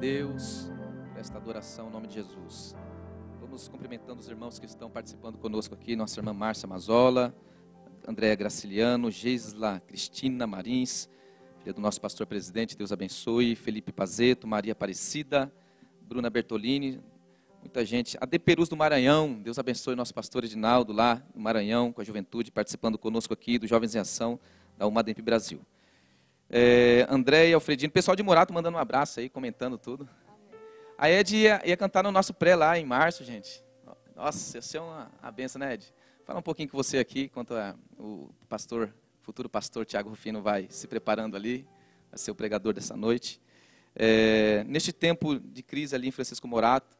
Deus, por esta adoração, em nome de Jesus. Vamos cumprimentando os irmãos que estão participando conosco aqui, nossa irmã Márcia Mazola, Andréa Graciliano, Gisla Cristina Marins, filha do nosso pastor presidente, Deus abençoe, Felipe Pazeto, Maria Aparecida, Bruna Bertolini, muita gente. AD Perus do Maranhão, Deus abençoe nosso pastor Edinaldo lá no Maranhão, com a juventude, participando conosco aqui do Jovens em Ação da UMADEMP Brasil. André e Alfredino, pessoal de Morato mandando um abraço aí, comentando tudo. A Ed ia cantar no nosso pré lá em março, gente. Nossa, isso é uma benção, né, Ed? Fala um pouquinho com você aqui, quanto o pastor, futuro pastor Tiago Rufino vai se preparando ali, vai ser o pregador dessa noite. Neste tempo de crise ali em Francisco Morato,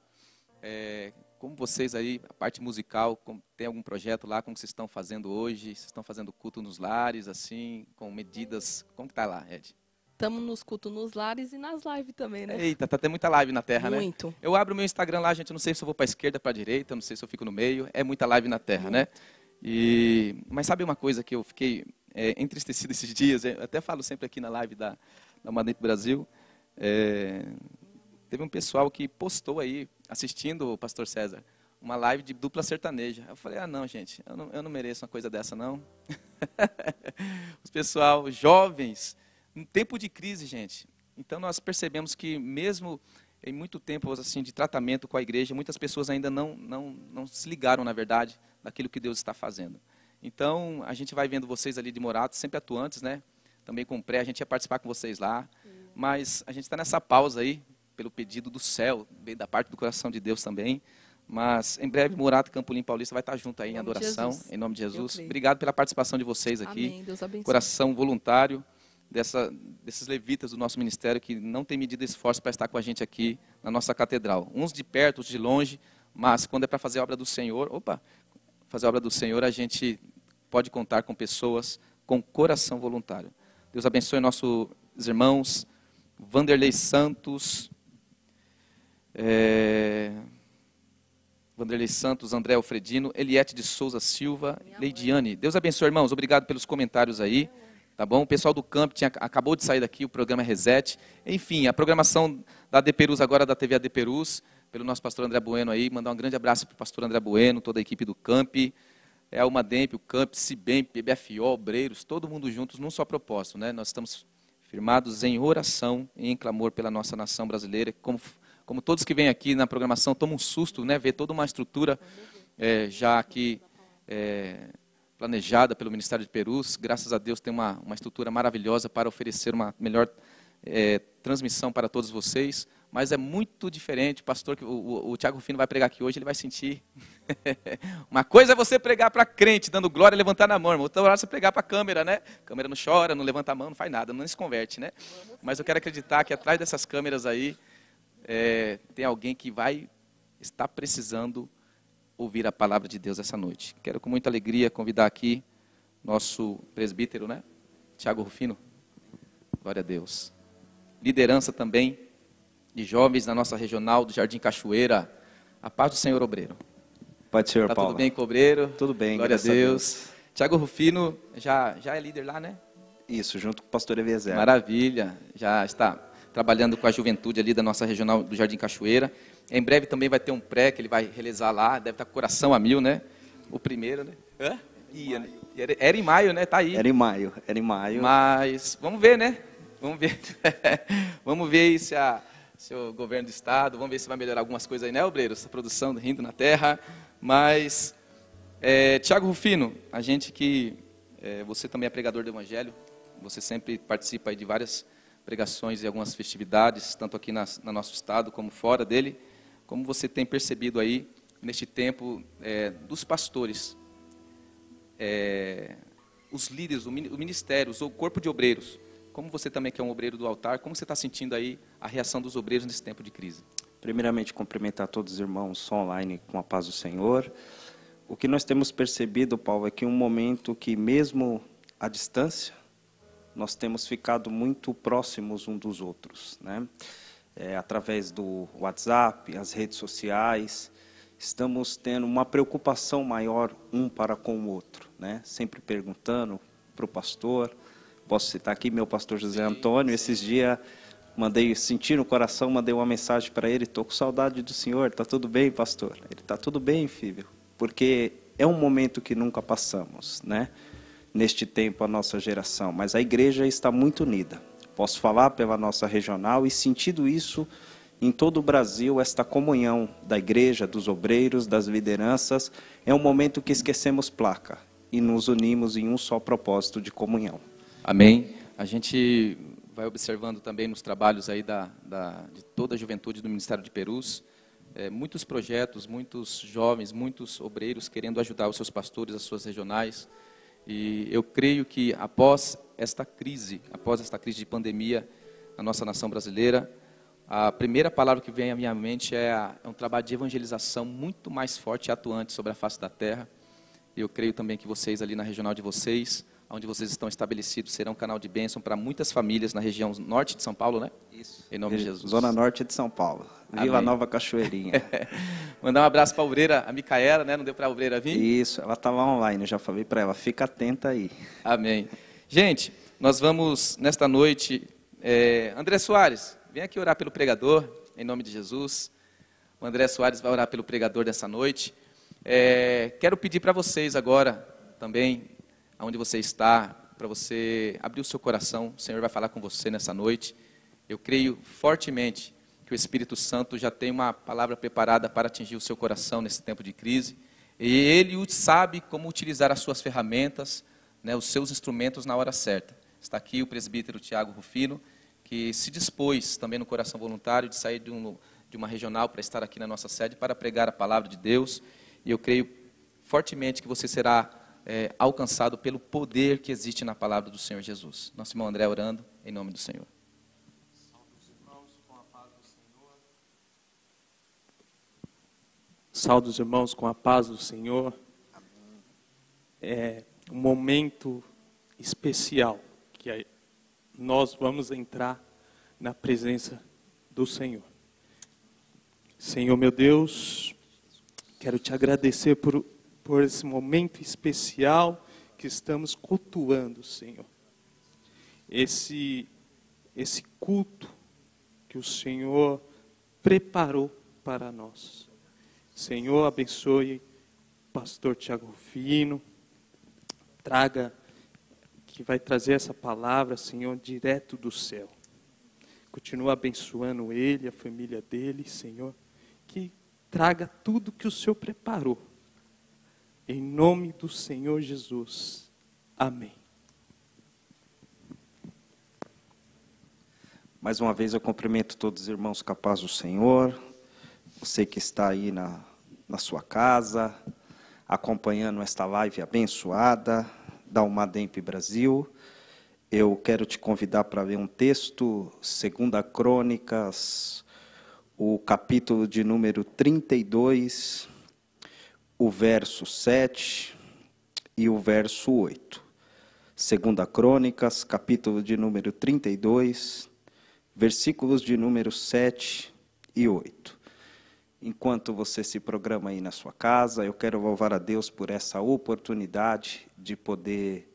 como vocês aí, a parte musical, tem algum projeto lá, como vocês estão fazendo hoje? Vocês estão fazendo culto nos lares, assim, com medidas? Como que tá lá, Ed? Estamos nos cultos nos lares e nas lives também, né? Eita, tá até muita live na terra, muito, né? Muito. Eu abro o meu Instagram lá, gente, eu não sei se eu vou para a esquerda, para a direita, não sei se eu fico no meio, é muita live na terra, muito, né? Mas sabe uma coisa que eu fiquei entristecido esses dias, eu até falo sempre aqui na live da UMADEMP Brasil, teve um pessoal que postou aí, assistindo o pastor César, uma live de dupla sertaneja. Eu falei, ah não, gente, eu não mereço uma coisa dessa não. Os pessoal, jovens, num tempo de crise, gente. Então nós percebemos que mesmo em muito tempo assim, de tratamento com a igreja, muitas pessoas ainda não se ligaram, na verdade, daquilo que Deus está fazendo. Então, a gente vai vendo vocês ali de Morato, sempre atuantes, né? Também com o pré, a gente ia participar com vocês lá. Mas a gente está nessa pausa aí, pelo pedido do céu, bem da parte do coração de Deus também. Mas, em breve, Morato e Campo Limpo Paulista vai estar junto aí em adoração, em nome de Jesus. Obrigado pela participação de vocês aqui. Amém, Deus abençoe. Coração voluntário desses levitas do nosso ministério que não tem medido esforço para estar com a gente aqui na nossa catedral. Uns de perto, outros de longe, mas quando é para fazer a obra do Senhor, fazer a obra do Senhor, a gente pode contar com pessoas com coração voluntário. Deus abençoe nossos irmãos, Vanderlei Santos, André Alfredino, Eliette de Souza Silva, Leidiane. Deus abençoe, irmãos. Obrigado pelos comentários aí. Tá bom? O pessoal do CAMP acabou de sair daqui, o programa Reset. Enfim, a programação da AD Perus agora, da TV AD Perus, pelo nosso pastor André Bueno aí. Mandar um grande abraço para o pastor André Bueno, toda a equipe do CAMP. É a UMADEMP, o CAMP, CIBEM, PBFO, Obreiros, todo mundo juntos num só propósito, né? Nós estamos firmados em oração e em clamor pela nossa nação brasileira. Como todos que vêm aqui na programação tomam um susto, né? Ver toda uma estrutura já aqui planejada pelo Ministério de Perus. Graças a Deus tem uma estrutura maravilhosa para oferecer uma melhor transmissão para todos vocês. Mas é muito diferente. O pastor, o Tiago Rufino vai pregar aqui hoje, ele vai sentir. Uma coisa é você pregar para crente, dando glória e levantar na mão, irmão. Outra hora é você pregar para a câmera, né? A câmera não chora, não levanta a mão, não faz nada, não se converte, né? Mas eu quero acreditar que atrás dessas câmeras aí, tem alguém que vai estar precisando ouvir a palavra de Deus essa noite. Quero com muita alegria convidar aqui nosso presbítero, né? Tiago Rufino. Glória a Deus. Liderança também de jovens na nossa regional do Jardim Cachoeira. A paz do Senhor, obreiro. Paz do Senhor, Paulo. Tudo bem com o obreiro? Tudo bem, glória a Deus. Tiago Rufino já é líder lá, né? Isso, junto com o pastor Evezer. Maravilha, já está trabalhando com a juventude ali da nossa regional do Jardim Cachoeira. Em breve também vai ter um pré que ele vai realizar lá, deve estar com o coração a mil, né? O primeiro, né? Hã? Era em maio, né? Tá aí. Era em maio. Mas vamos ver, né? Vamos ver aí se a... seu governo do estado, vamos ver se vai melhorar algumas coisas aí, né, obreiro? Essa produção do rindo na terra, mas Tiago Rufino, a gente que você também é pregador do evangelho, você sempre participa aí de várias pregações e algumas festividades, tanto aqui no nosso estado como fora dele. Como você tem percebido aí neste tempo dos pastores, os líderes, o ministério, o corpo de obreiros? Como você também que é um obreiro do altar, como você está sentindo aí a reação dos obreiros nesse tempo de crise? Primeiramente, cumprimentar todos os irmãos online com a paz do Senhor. O que nós temos percebido, Paulo, é que um momento que mesmo à distância, nós temos ficado muito próximos uns dos outros, né? Através do WhatsApp, as redes sociais, estamos tendo uma preocupação maior um para com o outro, né? Sempre perguntando para o pastor. Posso citar aqui meu pastor José Antônio. Esses dias senti no coração, mandei uma mensagem para ele. Estou com saudade do senhor. Está tudo bem, pastor? Ele está tudo bem, filho. Porque é um momento que nunca passamos, né? Neste tempo, a nossa geração. Mas a igreja está muito unida. Posso falar pela nossa regional e sentido isso em todo o Brasil, esta comunhão da igreja, dos obreiros, das lideranças. É um momento que esquecemos placa e nos unimos em um só propósito de comunhão. Amém. A gente vai observando também nos trabalhos aí de toda a juventude do Ministério de Perus, muitos projetos, muitos jovens, muitos obreiros querendo ajudar os seus pastores, as suas regionais. E eu creio que após esta crise de pandemia, a nossa nação brasileira, a primeira palavra que vem à minha mente é um trabalho de evangelização muito mais forte e atuante sobre a face da terra. E eu creio também que vocês ali na regional de vocês, onde vocês estão estabelecidos, serão canal de bênção para muitas famílias na região norte de São Paulo, né? Isso. Em nome de Jesus. Zona Norte de São Paulo. Vila Nova Cachoeirinha. Mandar um abraço para a obreira, a Micaela, né? Não deu para a obreira vir? Isso, ela estava online, eu já falei para ela. Fica atenta aí. Amém. Gente, nós vamos, nesta noite... André Soares, vem aqui orar pelo pregador, em nome de Jesus. O André Soares vai orar pelo pregador dessa noite. Quero pedir para vocês agora, também... aonde você está, para você abrir o seu coração, o Senhor vai falar com você nessa noite. Eu creio fortemente que o Espírito Santo já tem uma palavra preparada para atingir o seu coração nesse tempo de crise. E ele sabe como utilizar as suas ferramentas, né, os seus instrumentos na hora certa. Está aqui o presbítero Tiago Rufino, que se dispôs também no coração voluntário de sair de uma regional para estar aqui na nossa sede para pregar a palavra de Deus. E eu creio fortemente que você será alcançado pelo poder que existe na palavra do Senhor Jesus. Nosso irmão André orando em nome do Senhor. Salve os irmãos com a paz do Senhor. É um momento especial que nós vamos entrar na presença do Senhor. Senhor meu Deus, quero te agradecer por esse momento especial que estamos cultuando, Senhor. Esse culto que o Senhor preparou para nós. Senhor, abençoe o pastor Tiago Rufino, que vai trazer essa palavra, Senhor, direto do céu. Continua abençoando ele, a família dele, Senhor, que traga tudo que o Senhor preparou. Em nome do Senhor Jesus. Amém. Mais uma vez eu cumprimento todos os irmãos capazes do Senhor. Você que está aí na sua casa, acompanhando esta live abençoada da UMADEMP Brasil. Eu quero te convidar para ler um texto, Segunda Crônicas, o capítulo de número 32, o verso 7 e o verso 8. Segunda Crônicas, capítulo de número 32, versículos de número 7 e 8. Enquanto você se programa aí na sua casa, eu quero louvar a Deus por essa oportunidade de poder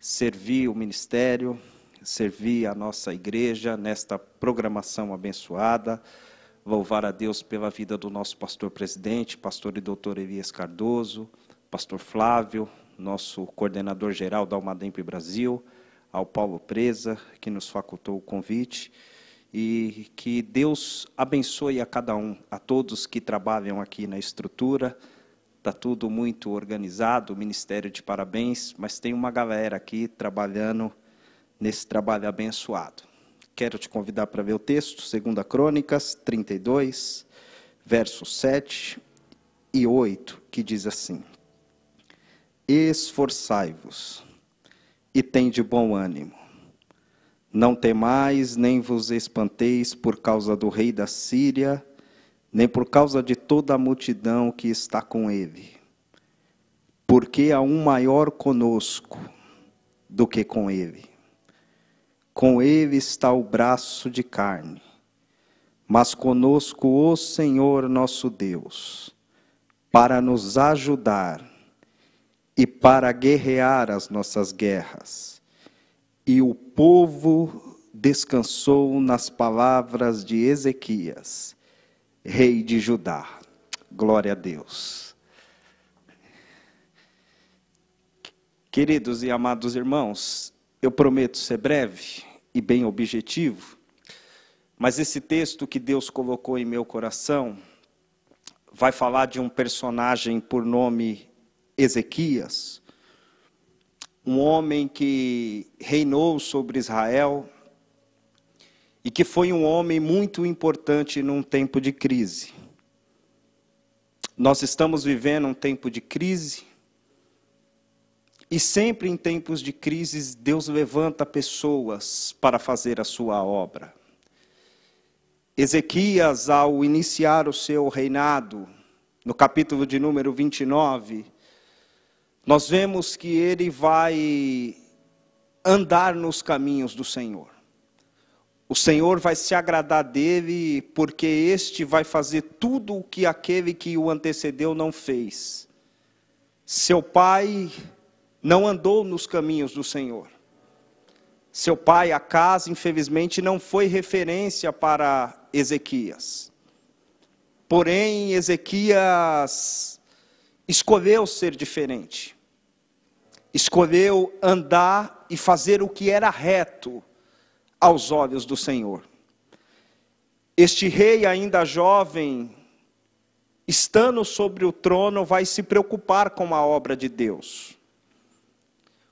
servir o ministério, servir a nossa igreja nesta programação abençoada. Louvar a Deus pela vida do nosso pastor presidente, pastor e doutor Elias Cardoso, pastor Flávio, nosso coordenador geral da UMADEMP Brasil, ao Paulo Presa, que nos facultou o convite. E que Deus abençoe a cada um, a todos que trabalham aqui na estrutura. Está tudo muito organizado, ministério de parabéns, mas tem uma galera aqui trabalhando nesse trabalho abençoado. Quero te convidar para ver o texto, 2 Crônicas 32, versos 7 e 8, que diz assim: Esforçai-vos e tende bom ânimo. Não temais, nem vos espanteis por causa do rei da Síria, nem por causa de toda a multidão que está com ele. Porque há um maior conosco do que com ele. Com ele está o braço de carne, mas conosco o Senhor nosso Deus, para nos ajudar e para guerrear as nossas guerras. E o povo descansou nas palavras de Ezequias, rei de Judá. Glória a Deus. Queridos e amados irmãos, eu prometo ser breve e bem objetivo, mas esse texto que Deus colocou em meu coração vai falar de um personagem por nome Ezequias, um homem que reinou sobre Israel e que foi um homem muito importante num tempo de crise. Nós estamos vivendo um tempo de crise e sempre em tempos de crise Deus levanta pessoas para fazer a sua obra. Ezequias, ao iniciar o seu reinado, no capítulo de número 29, nós vemos que ele vai andar nos caminhos do Senhor. O Senhor vai se agradar dele, porque este vai fazer tudo o que aquele que o antecedeu não fez. Seu pai não andou nos caminhos do Senhor. Seu pai, Acás, infelizmente, não foi referência para Ezequias. Porém, Ezequias escolheu ser diferente. Escolheu andar e fazer o que era reto aos olhos do Senhor. Este rei ainda jovem estando sobre o trono, vai se preocupar com a obra de Deus.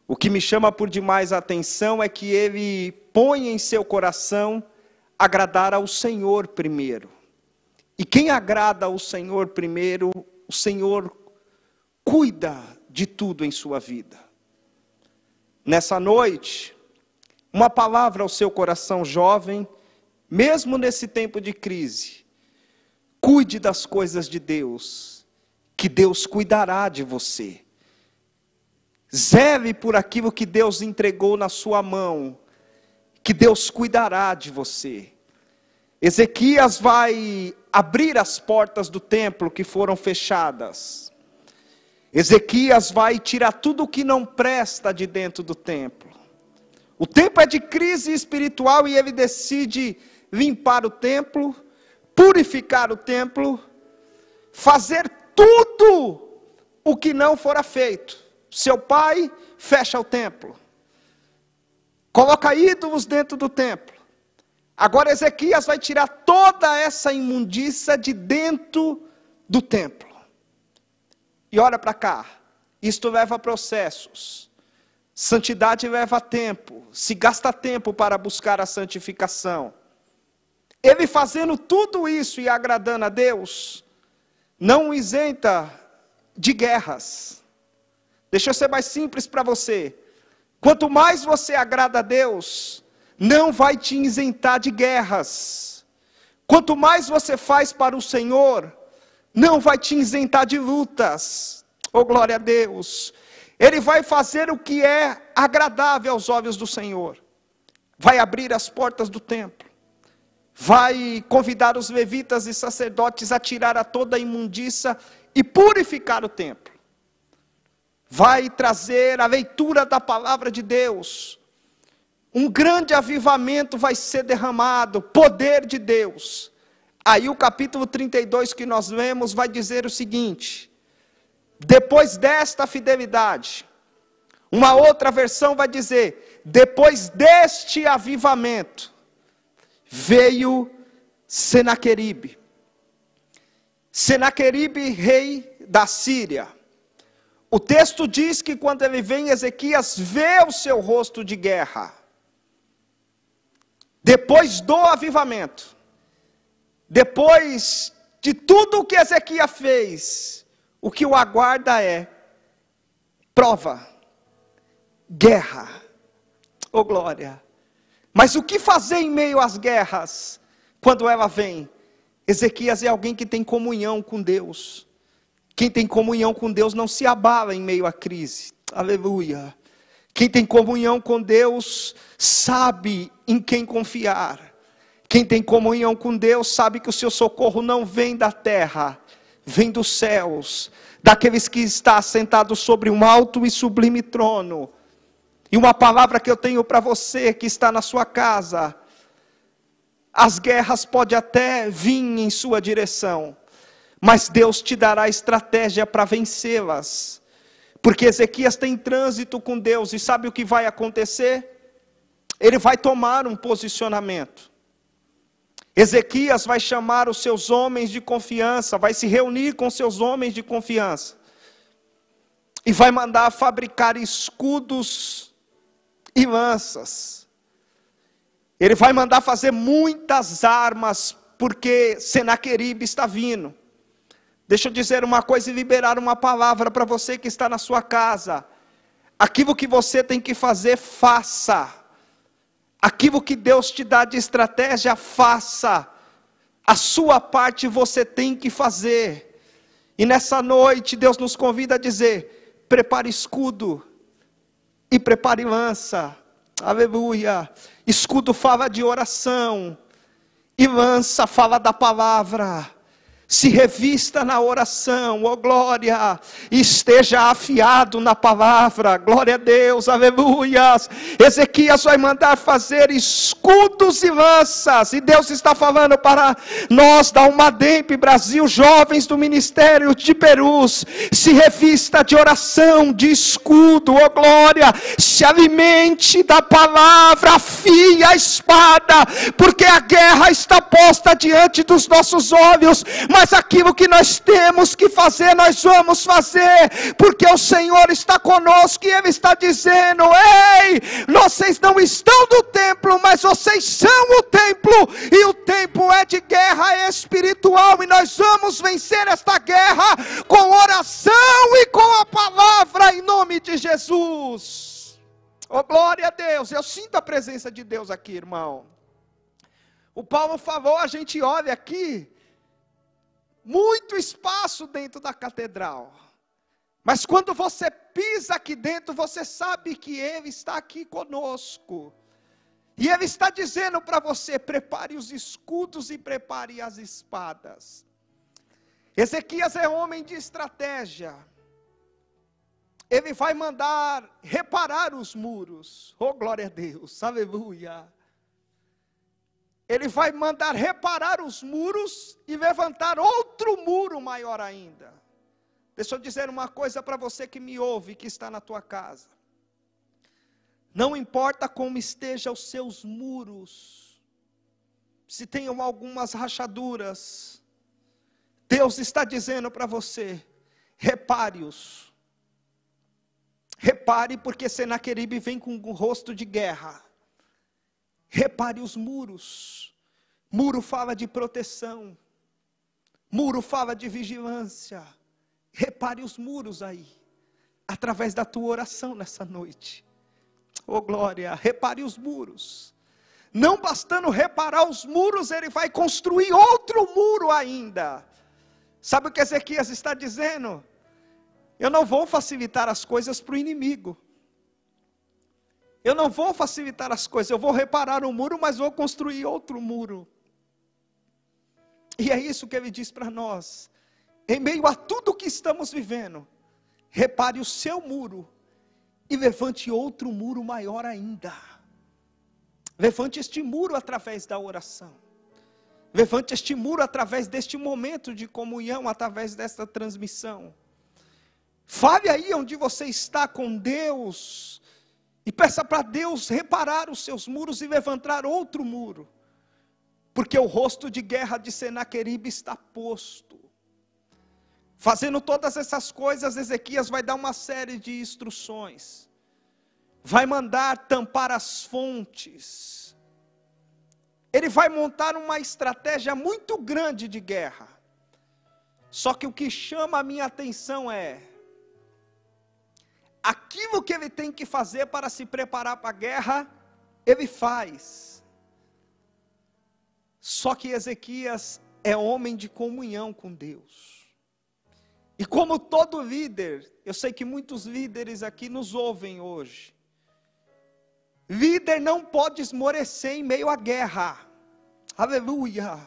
O que me chama por demais a atenção é que ele põe em seu coração agradar ao Senhor primeiro. E quem agrada ao Senhor primeiro, o Senhor cuida de tudo em sua vida. Nessa noite, uma palavra ao seu coração jovem, mesmo nesse tempo de crise. Cuide das coisas de Deus, que Deus cuidará de você. Zele por aquilo que Deus entregou na sua mão, que Deus cuidará de você. Ezequias vai abrir as portas do templo que foram fechadas. Ezequias vai tirar tudo o que não presta de dentro do templo. O tempo é de crise espiritual e ele decide limpar o templo, purificar o templo, fazer tudo o que não fora feito. Seu pai fecha o templo, coloca ídolos dentro do templo. Agora Ezequias vai tirar toda essa imundícia de dentro do templo. E olha para cá, isto leva a processos. Santidade leva tempo, se gasta tempo para buscar a santificação. Ele fazendo tudo isso e agradando a Deus, não o isenta de guerras. Deixa eu ser mais simples para você. Quanto mais você agrada a Deus, não vai te isentar de guerras. Quanto mais você faz para o Senhor, não vai te isentar de lutas. Oh, glória a Deus! Ele vai fazer o que é agradável aos olhos do Senhor. Vai abrir as portas do templo. Vai convidar os levitas e sacerdotes a tirar a toda a imundícia e purificar o templo. Vai trazer a leitura da palavra de Deus. Um grande avivamento vai ser derramado, poder de Deus. Aí o capítulo 32 que nós lemos vai dizer o seguinte: depois desta fidelidade, uma outra versão vai dizer, depois deste avivamento, veio Senaqueribe. Senaqueribe, rei da Síria. O texto diz que quando ele vem, Ezequias vê o seu rosto de guerra. Depois do avivamento, depois de tudo o que Ezequias fez, o que o aguarda é prova, guerra, oh glória. Mas o que fazer em meio às guerras, quando ela vem? Ezequias é alguém que tem comunhão com Deus. Quem tem comunhão com Deus não se abala em meio à crise, aleluia. Quem tem comunhão com Deus sabe em quem confiar. Quem tem comunhão com Deus sabe que o seu socorro não vem da terra, vem dos céus, daqueles que está sentado sobre um alto e sublime trono. E uma palavra que eu tenho para você que está na sua casa, as guerras podem até vir em sua direção, mas Deus te dará estratégia para vencê-las. Porque Ezequias tem trânsito com Deus, e sabe o que vai acontecer? Ele vai tomar um posicionamento. Ezequias vai chamar os seus homens de confiança, vai se reunir com seus homens de confiança, e vai mandar fabricar escudos e lanças. Ele vai mandar fazer muitas armas, porque Senaqueribe está vindo. Deixa eu dizer uma coisa e liberar uma palavra para você que está na sua casa. Aquilo que você tem que fazer, faça. Aquilo que Deus te dá de estratégia, faça. A sua parte você tem que fazer. E nessa noite Deus nos convida a dizer, prepare escudo e prepare lança. Aleluia. Escudo fala de oração e lança fala da palavra. Se revista na oração, ó glória, esteja afiado na palavra, glória a Deus, aleluias. Ezequias vai mandar fazer escudos e lanças, e Deus está falando para nós da UMADEMP Brasil, jovens do ministério de Perus, se revista de oração, de escudo, ó glória, se alimente da palavra, afie a espada, porque a guerra está posta diante dos nossos olhos, mas mas aquilo que nós temos que fazer, nós vamos fazer, porque o Senhor está conosco e Ele está dizendo: ei, vocês não estão do templo, mas vocês são o templo, e o templo é de guerra espiritual, e nós vamos vencer esta guerra com oração e com a palavra, em nome de Jesus. Oh, glória a Deus, eu sinto a presença de Deus aqui, irmão. O Paulo falou, a gente olha aqui, muito espaço dentro da catedral, mas quando você pisa aqui dentro, você sabe que Ele está aqui conosco, e Ele está dizendo para você: prepare os escudos e prepare as espadas. Ezequias é homem de estratégia, ele vai mandar reparar os muros, oh glória a Deus, aleluia. Ele vai mandar reparar os muros e levantar outro muro maior ainda. Deixa eu dizer uma coisa para você que me ouve, que está na tua casa. Não importa como estejam os seus muros, se tenham algumas rachaduras, Deus está dizendo para você: repare-os. Repare, porque Senaqueribe vem com um rosto de guerra. Repare os muros. Muro fala de proteção, muro fala de vigilância. Repare os muros aí, através da tua oração nessa noite. Oh glória, repare os muros. Não bastando reparar os muros, ele vai construir outro muro ainda. Sabe o que Ezequias está dizendo? Eu não vou facilitar as coisas para o inimigo. Eu não vou facilitar as coisas, eu vou reparar um muro, mas vou construir outro muro. E é isso que ele diz para nós: em meio a tudo que estamos vivendo, repare o seu muro e levante outro muro maior ainda. Levante este muro através da oração. Levante este muro através deste momento de comunhão, através desta transmissão. Fale aí onde você está com Deus e peça para Deus reparar os seus muros e levantar outro muro, porque o rosto de guerra de Senaqueribe está posto. Fazendo todas essas coisas, Ezequias vai dar uma série de instruções, vai mandar tampar as fontes, ele vai montar uma estratégia muito grande de guerra. Só que o que chama a minha atenção é aquilo que ele tem que fazer para se preparar para a guerra, ele faz. Só que Ezequias é homem de comunhão com Deus. E como todo líder, eu sei que muitos líderes aqui nos ouvem hoje. Líder não pode esmorecer em meio à guerra. Aleluia!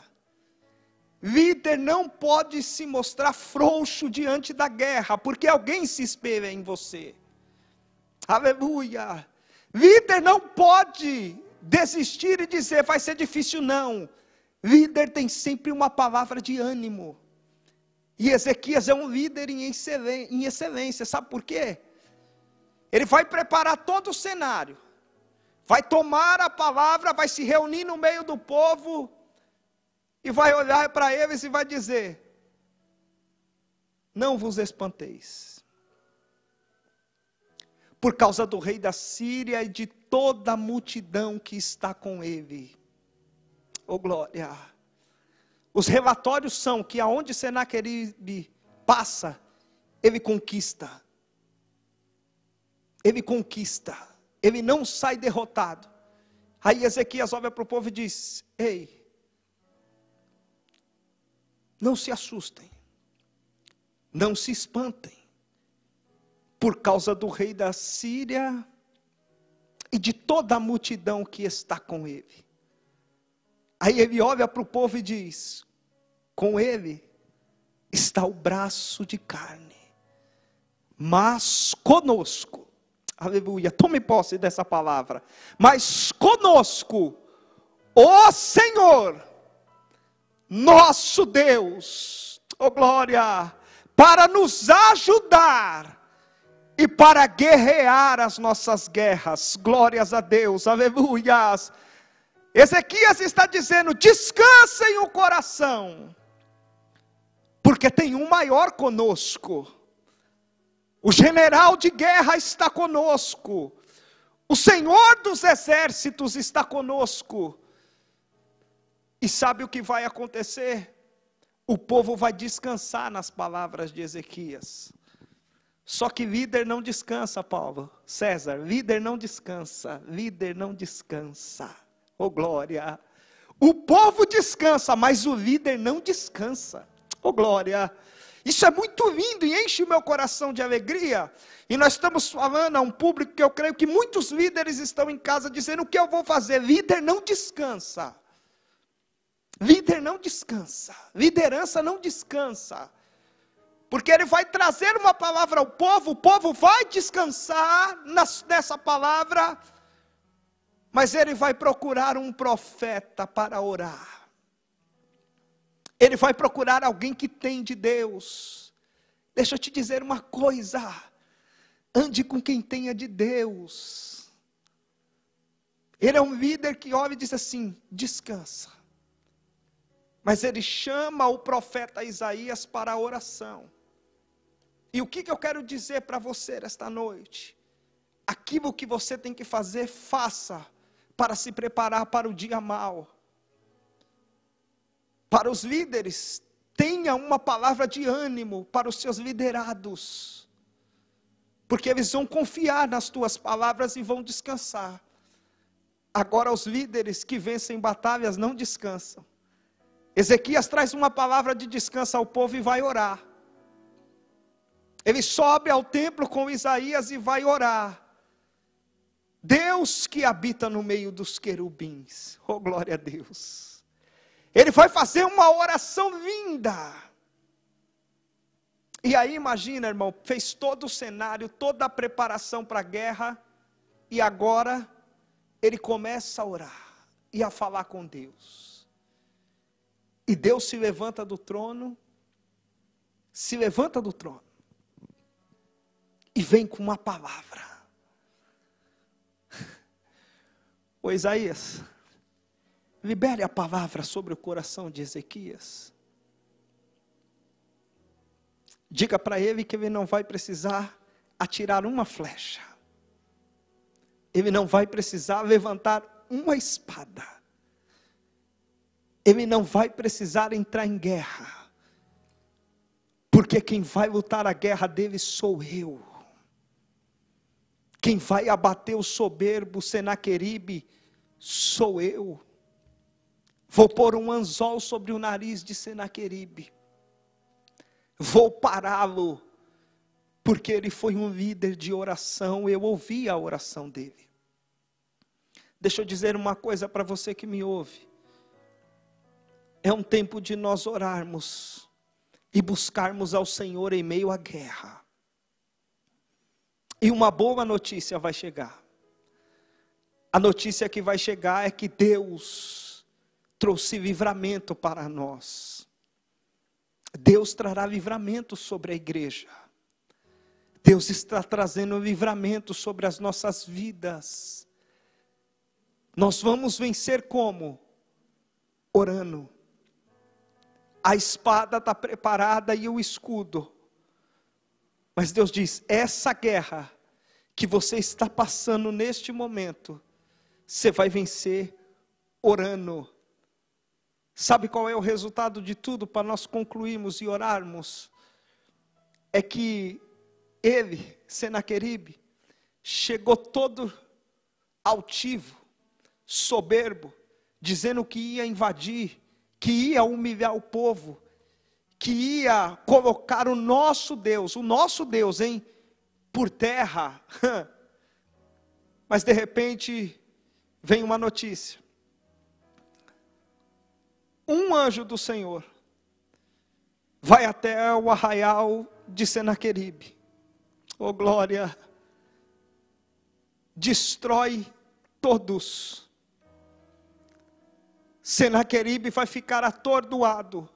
Líder não pode se mostrar frouxo diante da guerra, porque alguém se espelha em você. Aleluia! Líder não pode desistir e dizer: vai ser difícil, não. Líder tem sempre uma palavra de ânimo. E Ezequias é um líder em excelência, sabe por quê? Ele vai preparar todo o cenário, vai tomar a palavra, vai se reunir no meio do povo, e vai olhar para eles e vai dizer: não vos espanteis, por causa do rei da Síria e de toda a multidão que está com ele. Oh glória! Os relatórios são que aonde Senaqueribe passa, ele conquista. Ele conquista, ele não sai derrotado. Aí Ezequias olha para o povo e diz: ei, não se assustem, não se espantem, por causa do rei da Síria e de toda a multidão que está com ele. Aí ele olha para o povo e diz: com ele está o braço de carne, mas conosco, aleluia, tome posse dessa palavra, mas conosco, ó Senhor, nosso Deus, oh glória, para nos ajudar e para guerrear as nossas guerras. Glórias a Deus, aleluias. Ezequias está dizendo: descansem o coração, porque tem um maior conosco. O general de guerra está conosco. O Senhor dos exércitos está conosco. E sabe o que vai acontecer? O povo vai descansar nas palavras de Ezequias. Só que líder não descansa, Paulo. César, líder não descansa. Líder não descansa. Oh glória! O povo descansa, mas o líder não descansa. Oh glória! Isso é muito lindo e enche o meu coração de alegria. E nós estamos falando a um público que eu creio que muitos líderes estão em casa dizendo: o que eu vou fazer? Líder não descansa. Líder não descansa. Liderança não descansa. Porque ele vai trazer uma palavra ao povo, o povo vai descansar nessa palavra, mas ele vai procurar um profeta para orar. Ele vai procurar alguém que tem de Deus. Deixa eu te dizer uma coisa: ande com quem tenha de Deus. Ele é um líder que olha e diz assim: descansa. Mas ele chama o profeta Isaías para a oração. E o que eu quero dizer para você esta noite? Aquilo que você tem que fazer, faça para se preparar para o dia mau. Para os líderes, tenha uma palavra de ânimo para os seus liderados, porque eles vão confiar nas tuas palavras e vão descansar. Agora, os líderes que vencem batalhas não descansam. Ezequias traz uma palavra de descanso ao povo e vai orar. Ele sobe ao templo com Isaías e vai orar. Deus que habita no meio dos querubins, oh glória a Deus. Ele vai fazer uma oração linda. E aí imagina, irmão, fez todo o cenário, toda a preparação para a guerra, e agora ele começa a orar e a falar com Deus. E Deus se levanta do trono, e vem com uma palavra. Ô Isaías, libere a palavra sobre o coração de Ezequias. Diga para ele que ele não vai precisar atirar uma flecha. Ele não vai precisar levantar uma espada. Ele não vai precisar entrar em guerra. Porque quem vai lutar a guerra dele sou eu. Quem vai abater o soberbo Senaqueribe sou eu. Vou pôr um anzol sobre o nariz de Senaqueribe. Vou pará-lo, porque ele foi um líder de oração, eu ouvi a oração dele. Deixa eu dizer uma coisa para você que me ouve. É um tempo de nós orarmos e buscarmos ao Senhor em meio à guerra. E uma boa notícia vai chegar. A notícia que vai chegar é que Deus trouxe livramento para nós. Deus trará livramento sobre a igreja. Deus está trazendo livramento sobre as nossas vidas. Nós vamos vencer como? Orando. A espada está preparada e o escudo. Mas Deus diz: essa guerra que você está passando neste momento, você vai vencer orando. Sabe qual é o resultado de tudo para nós concluirmos e orarmos? É que ele, Senaqueribe, chegou todo altivo, soberbo, dizendo que ia invadir, que ia humilhar o povo, que ia colocar o nosso Deus, hein, por terra. Mas de repente vem uma notícia. Um anjo do Senhor vai até o arraial de Senaqueribe. Oh glória! Destrói todos. Senaqueribe vai ficar atordoado.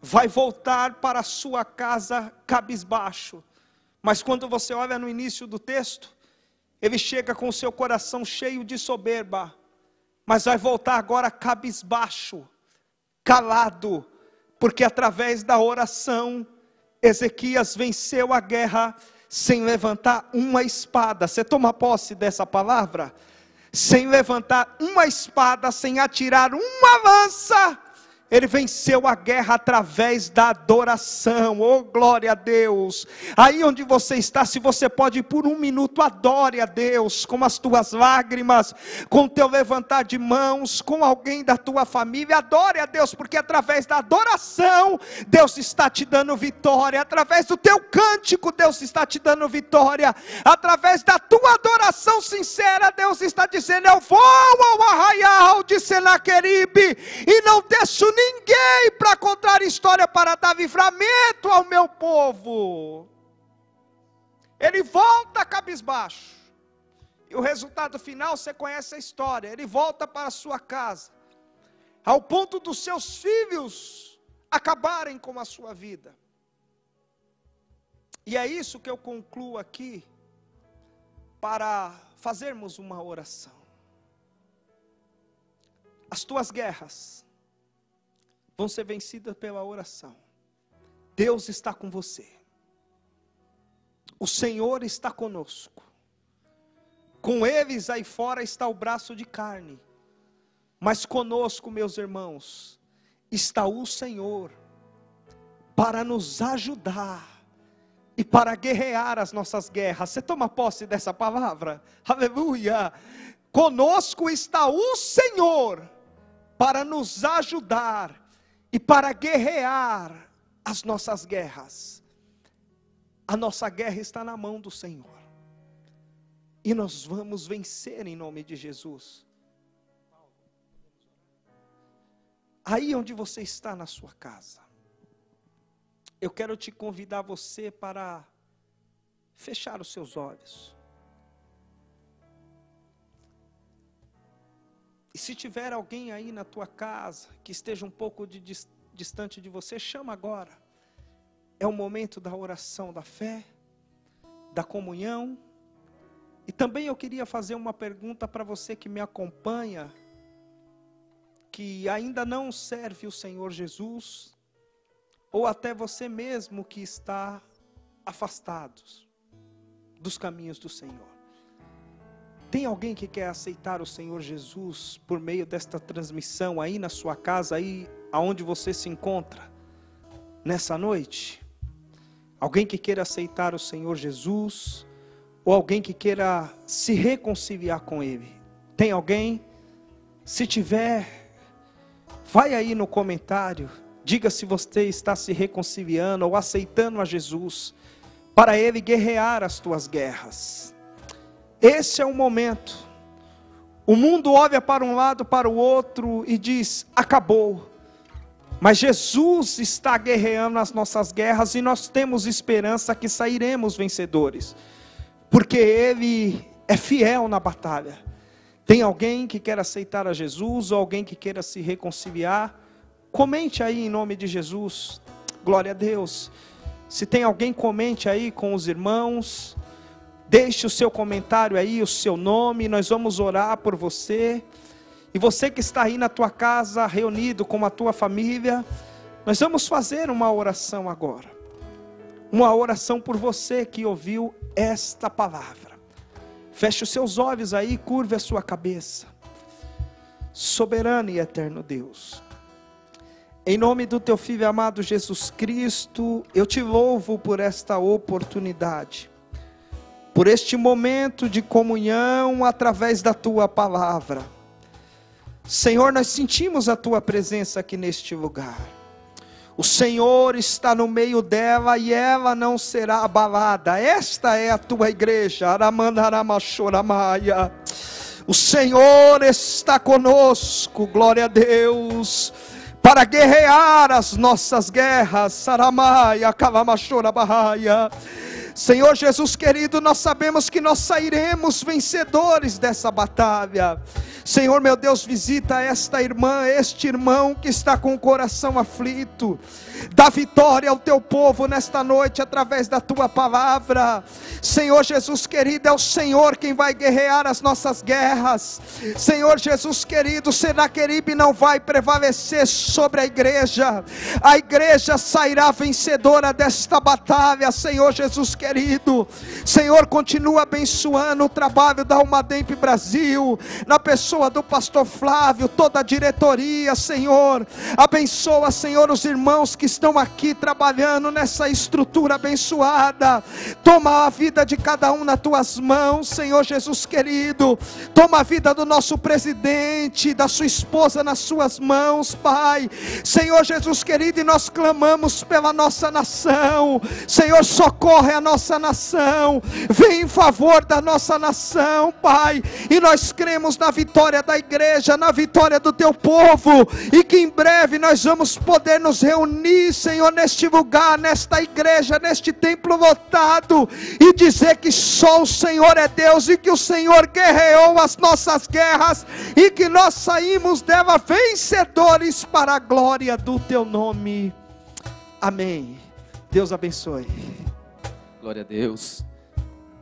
Vai voltar para a sua casa cabisbaixo. Mas quando você olha no início do texto, ele chega com o seu coração cheio de soberba. Mas vai voltar agora cabisbaixo, calado, porque através da oração, Ezequias venceu a guerra sem levantar uma espada. Você toma posse dessa palavra? Sem levantar uma espada, sem atirar uma lança, ele venceu a guerra através da adoração. Oh, glória a Deus! Aí onde você está, se você pode por um minuto, adore a Deus, com as tuas lágrimas, com o teu levantar de mãos, com alguém da tua família, adore a Deus, porque através da adoração, Deus está te dando vitória, através do teu cântico, Deus está te dando vitória, através da tua adoração sincera, Deus está dizendo, eu vou ao arraial de Senaqueribe, e não deixo ninguém para contar história, para dar livramento ao meu povo. Ele volta cabisbaixo, e o resultado final, você conhece a história, ele volta para a sua casa, ao ponto dos seus filhos acabarem com a sua vida. E é isso que eu concluo aqui, para fazermos uma oração. As tuas guerras vão ser vencidas pela oração. Deus está com você. O Senhor está conosco. Com eles aí fora está o braço de carne, mas conosco, meus irmãos, está o Senhor, para nos ajudar, e para guerrear as nossas guerras. Você toma posse dessa palavra? Aleluia! Conosco está o Senhor, para nos ajudar, e para guerrear as nossas guerras. A nossa guerra está na mão do Senhor, e nós vamos vencer em nome de Jesus. Aí onde você está na sua casa, eu quero te convidar você para fechar os seus olhos, e se tiver alguém aí na tua casa, que esteja um pouco distante de você, chama agora. É o momento da oração, da fé, da comunhão. E também eu queria fazer uma pergunta para você que me acompanha, que ainda não serve o Senhor Jesus, ou até você mesmo que está afastado dos caminhos do Senhor. Tem alguém que quer aceitar o Senhor Jesus por meio desta transmissão aí na sua casa, aí aonde você se encontra nessa noite? Alguém que queira aceitar o Senhor Jesus, ou alguém que queira se reconciliar com Ele? Tem alguém? Se tiver, vai aí no comentário, diga se você está se reconciliando ou aceitando a Jesus, para Ele guerrear as tuas guerras. Esse é o momento. O mundo olha para um lado, para o outro e diz, acabou. Mas Jesus está guerreando as nossas guerras, e nós temos esperança que sairemos vencedores, porque Ele é fiel na batalha. Tem alguém que quer aceitar a Jesus, ou alguém que queira se reconciliar? Comente aí em nome de Jesus. Glória a Deus. Se tem alguém, comente aí com os irmãos. Deixe o seu comentário aí, o seu nome, nós vamos orar por você. E você que está aí na tua casa, reunido com a tua família, nós vamos fazer uma oração agora. Uma oração por você que ouviu esta palavra. Feche os seus olhos aí, curve a sua cabeça. Soberano e eterno Deus, em nome do teu Filho amado Jesus Cristo, eu te louvo por esta oportunidade, por este momento de comunhão através da Tua Palavra. Senhor, nós sentimos a Tua presença aqui neste lugar. O Senhor está no meio dela, e ela não será abalada. Esta é a Tua Igreja. Aramandaramashoramaya. O Senhor está conosco, glória a Deus, para guerrear as nossas guerras. Saramaya, Kalamashorabahaya. Senhor Jesus querido, nós sabemos que nós sairemos vencedores dessa batalha. Senhor meu Deus, visita esta irmã, este irmão que está com o coração aflito. Dá vitória ao teu povo nesta noite, através da tua palavra. Senhor Jesus querido, é o Senhor quem vai guerrear as nossas guerras. Senhor Jesus querido, Senaqueribe não vai prevalecer sobre a igreja. A igreja sairá vencedora desta batalha, Senhor Jesus querido. Senhor, continua abençoando o trabalho da UMADEMP Brasil, na pessoa do pastor Flávio, toda a diretoria, Senhor. Abençoa, Senhor, os irmãos que estão aqui trabalhando nessa estrutura abençoada. Toma a vida de cada um nas tuas mãos, Senhor Jesus querido. Toma a vida do nosso presidente, da sua esposa nas suas mãos, Pai. Senhor Jesus querido, e nós clamamos pela nossa nação. Senhor, socorre a nossa nação, vem em favor da nossa nação, Pai, e nós cremos na vitória da igreja, na vitória do teu povo, e que em breve nós vamos poder nos reunir, Senhor, neste lugar, nesta igreja, neste templo lotado, e dizer que só o Senhor é Deus, e que o Senhor guerreou as nossas guerras, e que nós saímos dela vencedores para a glória do teu nome. Amém. Deus abençoe. Glória a Deus.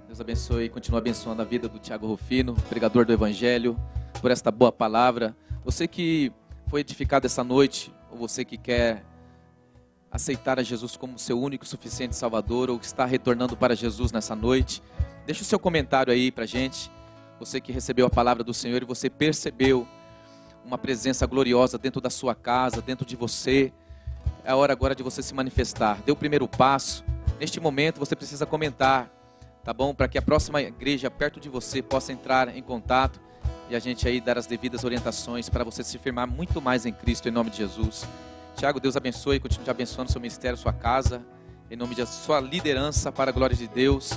Deus abençoe e continua abençoando a vida do Tiago Rufino, pregador do Evangelho, por esta boa palavra. Você que foi edificado essa noite, ou você que quer aceitar a Jesus como seu único e suficiente Salvador, ou que está retornando para Jesus nessa noite, deixa o seu comentário aí para a gente. Você que recebeu a palavra do Senhor e você percebeu uma presença gloriosa dentro da sua casa, dentro de você. É a hora agora de você se manifestar. Dê o primeiro passo. Neste momento você precisa comentar, tá bom? Para que a próxima igreja perto de você possa entrar em contato e a gente aí dar as devidas orientações para você se firmar muito mais em Cristo, em nome de Jesus. Tiago, Deus abençoe, continue te abençoando seu ministério, sua casa, em nome de sua liderança, para a glória de Deus.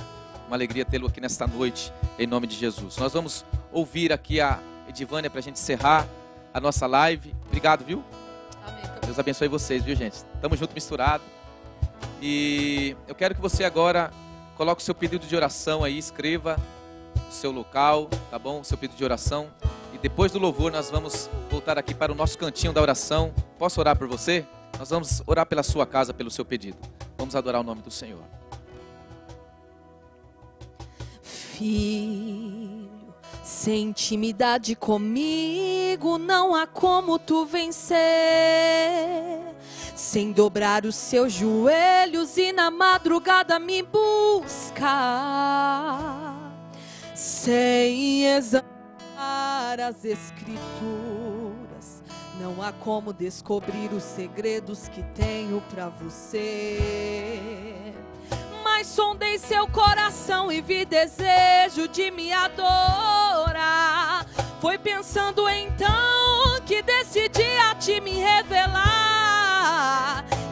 Uma alegria tê-lo aqui nesta noite, em nome de Jesus. Nós vamos ouvir aqui a Edivânia para a gente encerrar a nossa live. Obrigado, viu? Amém. Deus abençoe vocês, viu, gente? Tamo junto, misturado. E eu quero que você agora coloque o seu pedido de oração aí, escreva o seu local, tá bom? O seu pedido de oração. E depois do louvor nós vamos voltar aqui para o nosso cantinho da oração. Posso orar por você? Nós vamos orar pela sua casa, pelo seu pedido. Vamos adorar o nome do Senhor. Filho, sem intimidade comigo não há como tu vencer. Sem dobrar os seus joelhos e na madrugada me buscar. Sem examinar as escrituras não há como descobrir os segredos que tenho para você. Mas sondei seu coração e vi desejo de me adorar. Foi pensando então que decidi a ti me revelar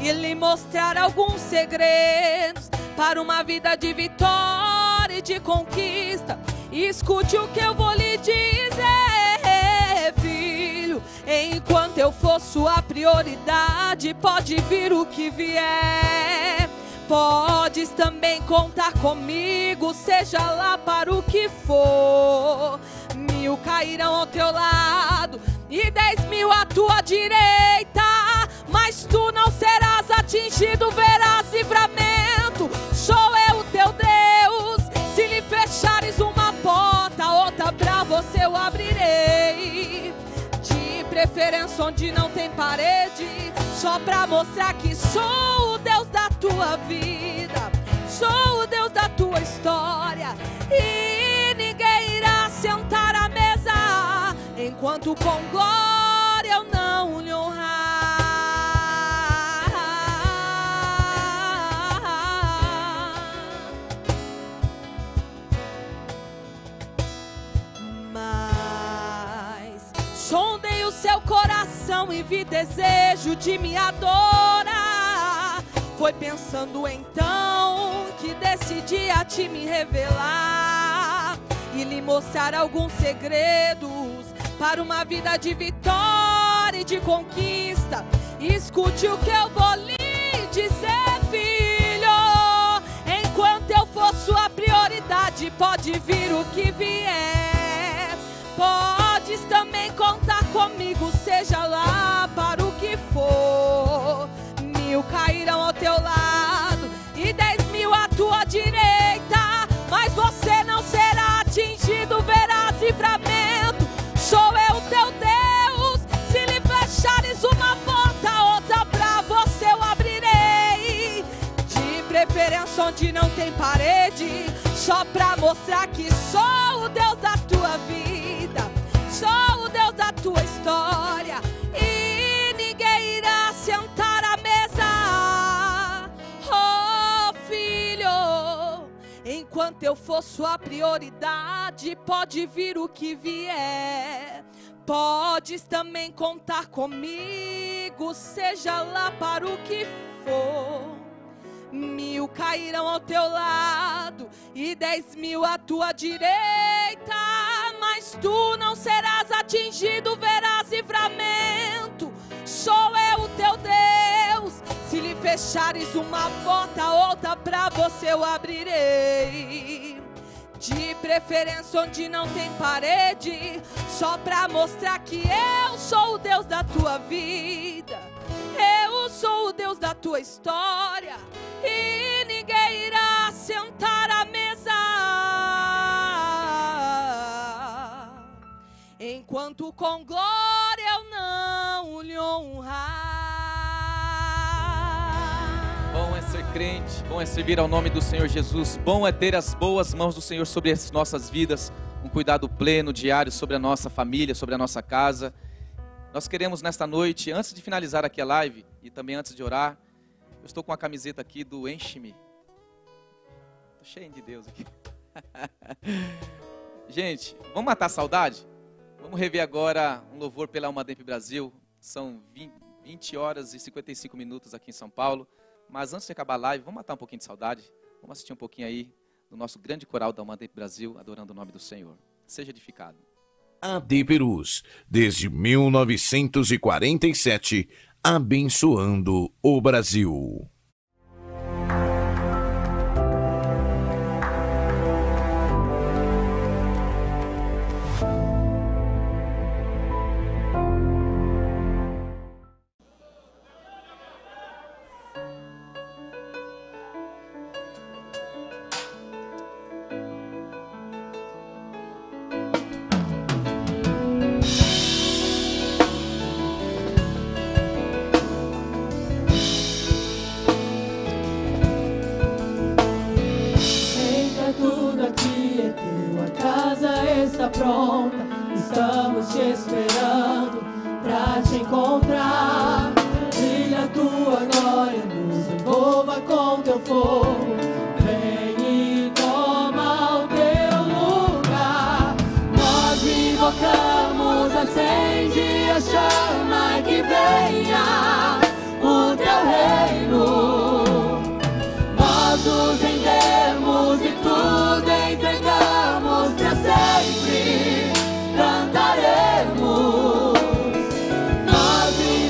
e lhe mostrar alguns segredos para uma vida de vitória e de conquista. Escute o que eu vou lhe dizer, filho. Enquanto eu for sua prioridade, pode vir o que vier. Podes também contar comigo, seja lá para o que for. 1000 cairão ao teu lado e 10.000 à tua direita, mas tu não serás atingido, verás livramento. Sou eu o teu Deus. Se lhe fechares uma porta, outra pra você eu abrirei. De preferência onde não tem parede, só pra mostrar que sou o Deus da tua vida, sou o Deus da tua história, e ninguém irá sentar à mesa enquanto com glória eu não lhe honrar. Mas sondei o seu coração e vi desejo de me adorar. Foi pensando então que decidi a ti me revelar e lhe mostrar alguns segredos para uma vida de vitória e de conquista. Escute o que eu vou lhe dizer, filho. Enquanto eu for Pode vir o que vier, podes também contar comigo, seja lá para o que for. 1000 cairão ao teu lado e 10.000 à tua direita, mas você não será atingido, verás livramento. Sou eu teu Deus, se lhe fechares uma porta, outra pra você eu abrirei. De preferência onde não tem parede, só pra mostrar que sou o Deus da tua vida, sou o Deus da tua história, e ninguém irá sentar à mesa. Oh filho, enquanto eu for sua prioridade, pode vir o que vier, podes também contar comigo, seja lá para o que for. 1000 cairão ao teu lado e 10.000 à tua direita, mas tu não serás atingido, verás livramento. Sou eu o teu Deus, se lhe fechares uma porta, outra pra você eu abrirei. De preferência onde não tem parede, só pra mostrar que eu sou o Deus da tua vida, eu sou o Deus da tua história, e ninguém irá sentar à mesa, enquanto com glória eu não lhe honrar. Bom é ser crente, bom é servir ao nome do Senhor Jesus, bom é ter as boas mãos do Senhor sobre as nossas vidas, um cuidado pleno, diário, sobre a nossa família, sobre a nossa casa. Nós queremos nesta noite, antes de finalizar aqui a live e também antes de orar, eu estou com a camiseta aqui do Enche-me. Estou cheio de Deus aqui. Gente, vamos matar a saudade? Vamos rever agora um louvor pela UMADEMP Brasil. São 20h55 aqui em São Paulo. Mas antes de acabar a live, vamos matar um pouquinho de saudade. Vamos assistir um pouquinho aí do nosso grande coral da UMADEMP Brasil, adorando o nome do Senhor. Seja edificado. AD Perus, desde 1947, abençoando o Brasil.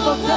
Nós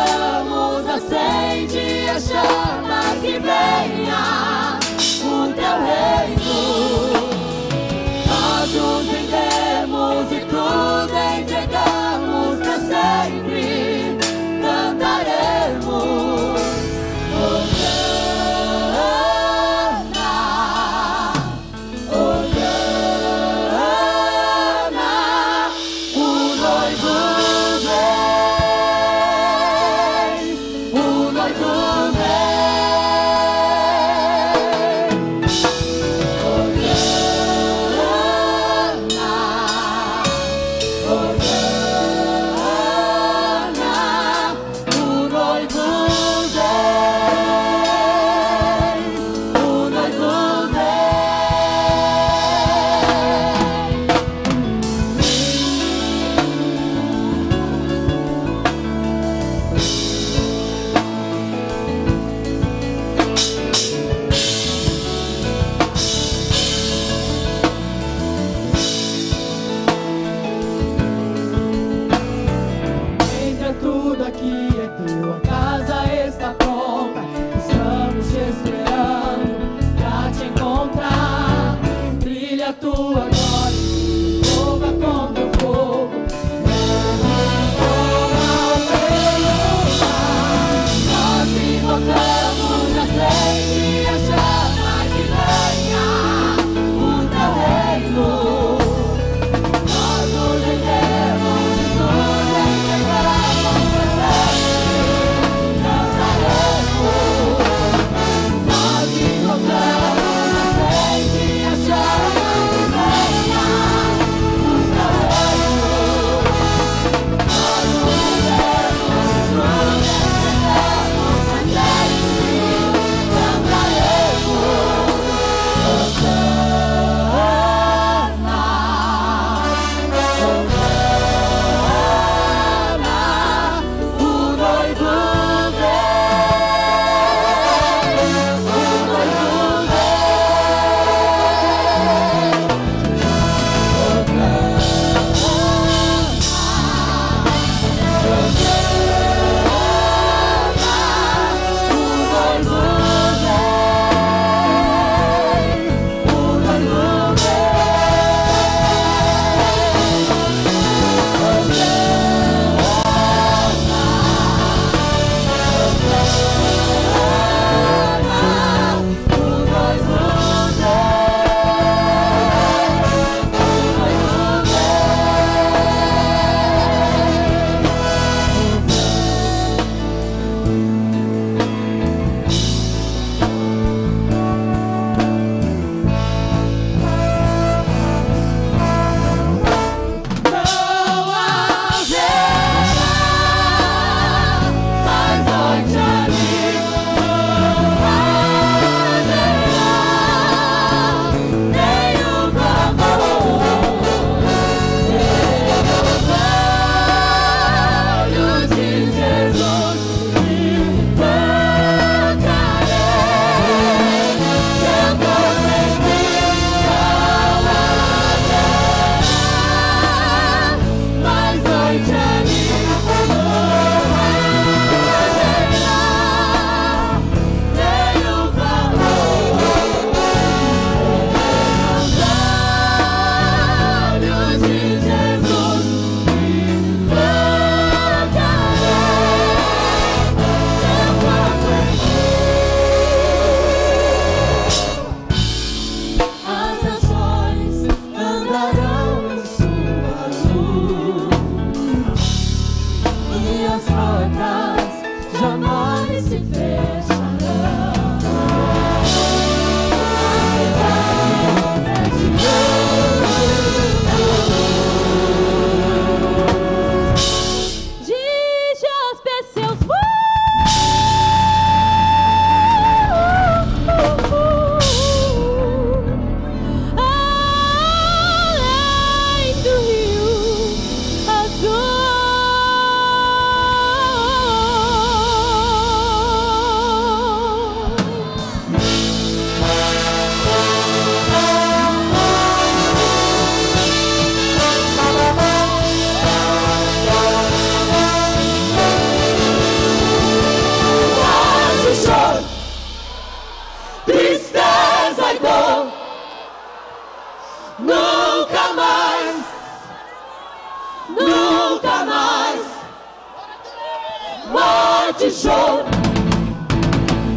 e choro,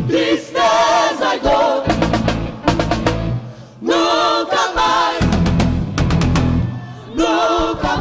tristeza e dor, nunca mais, nunca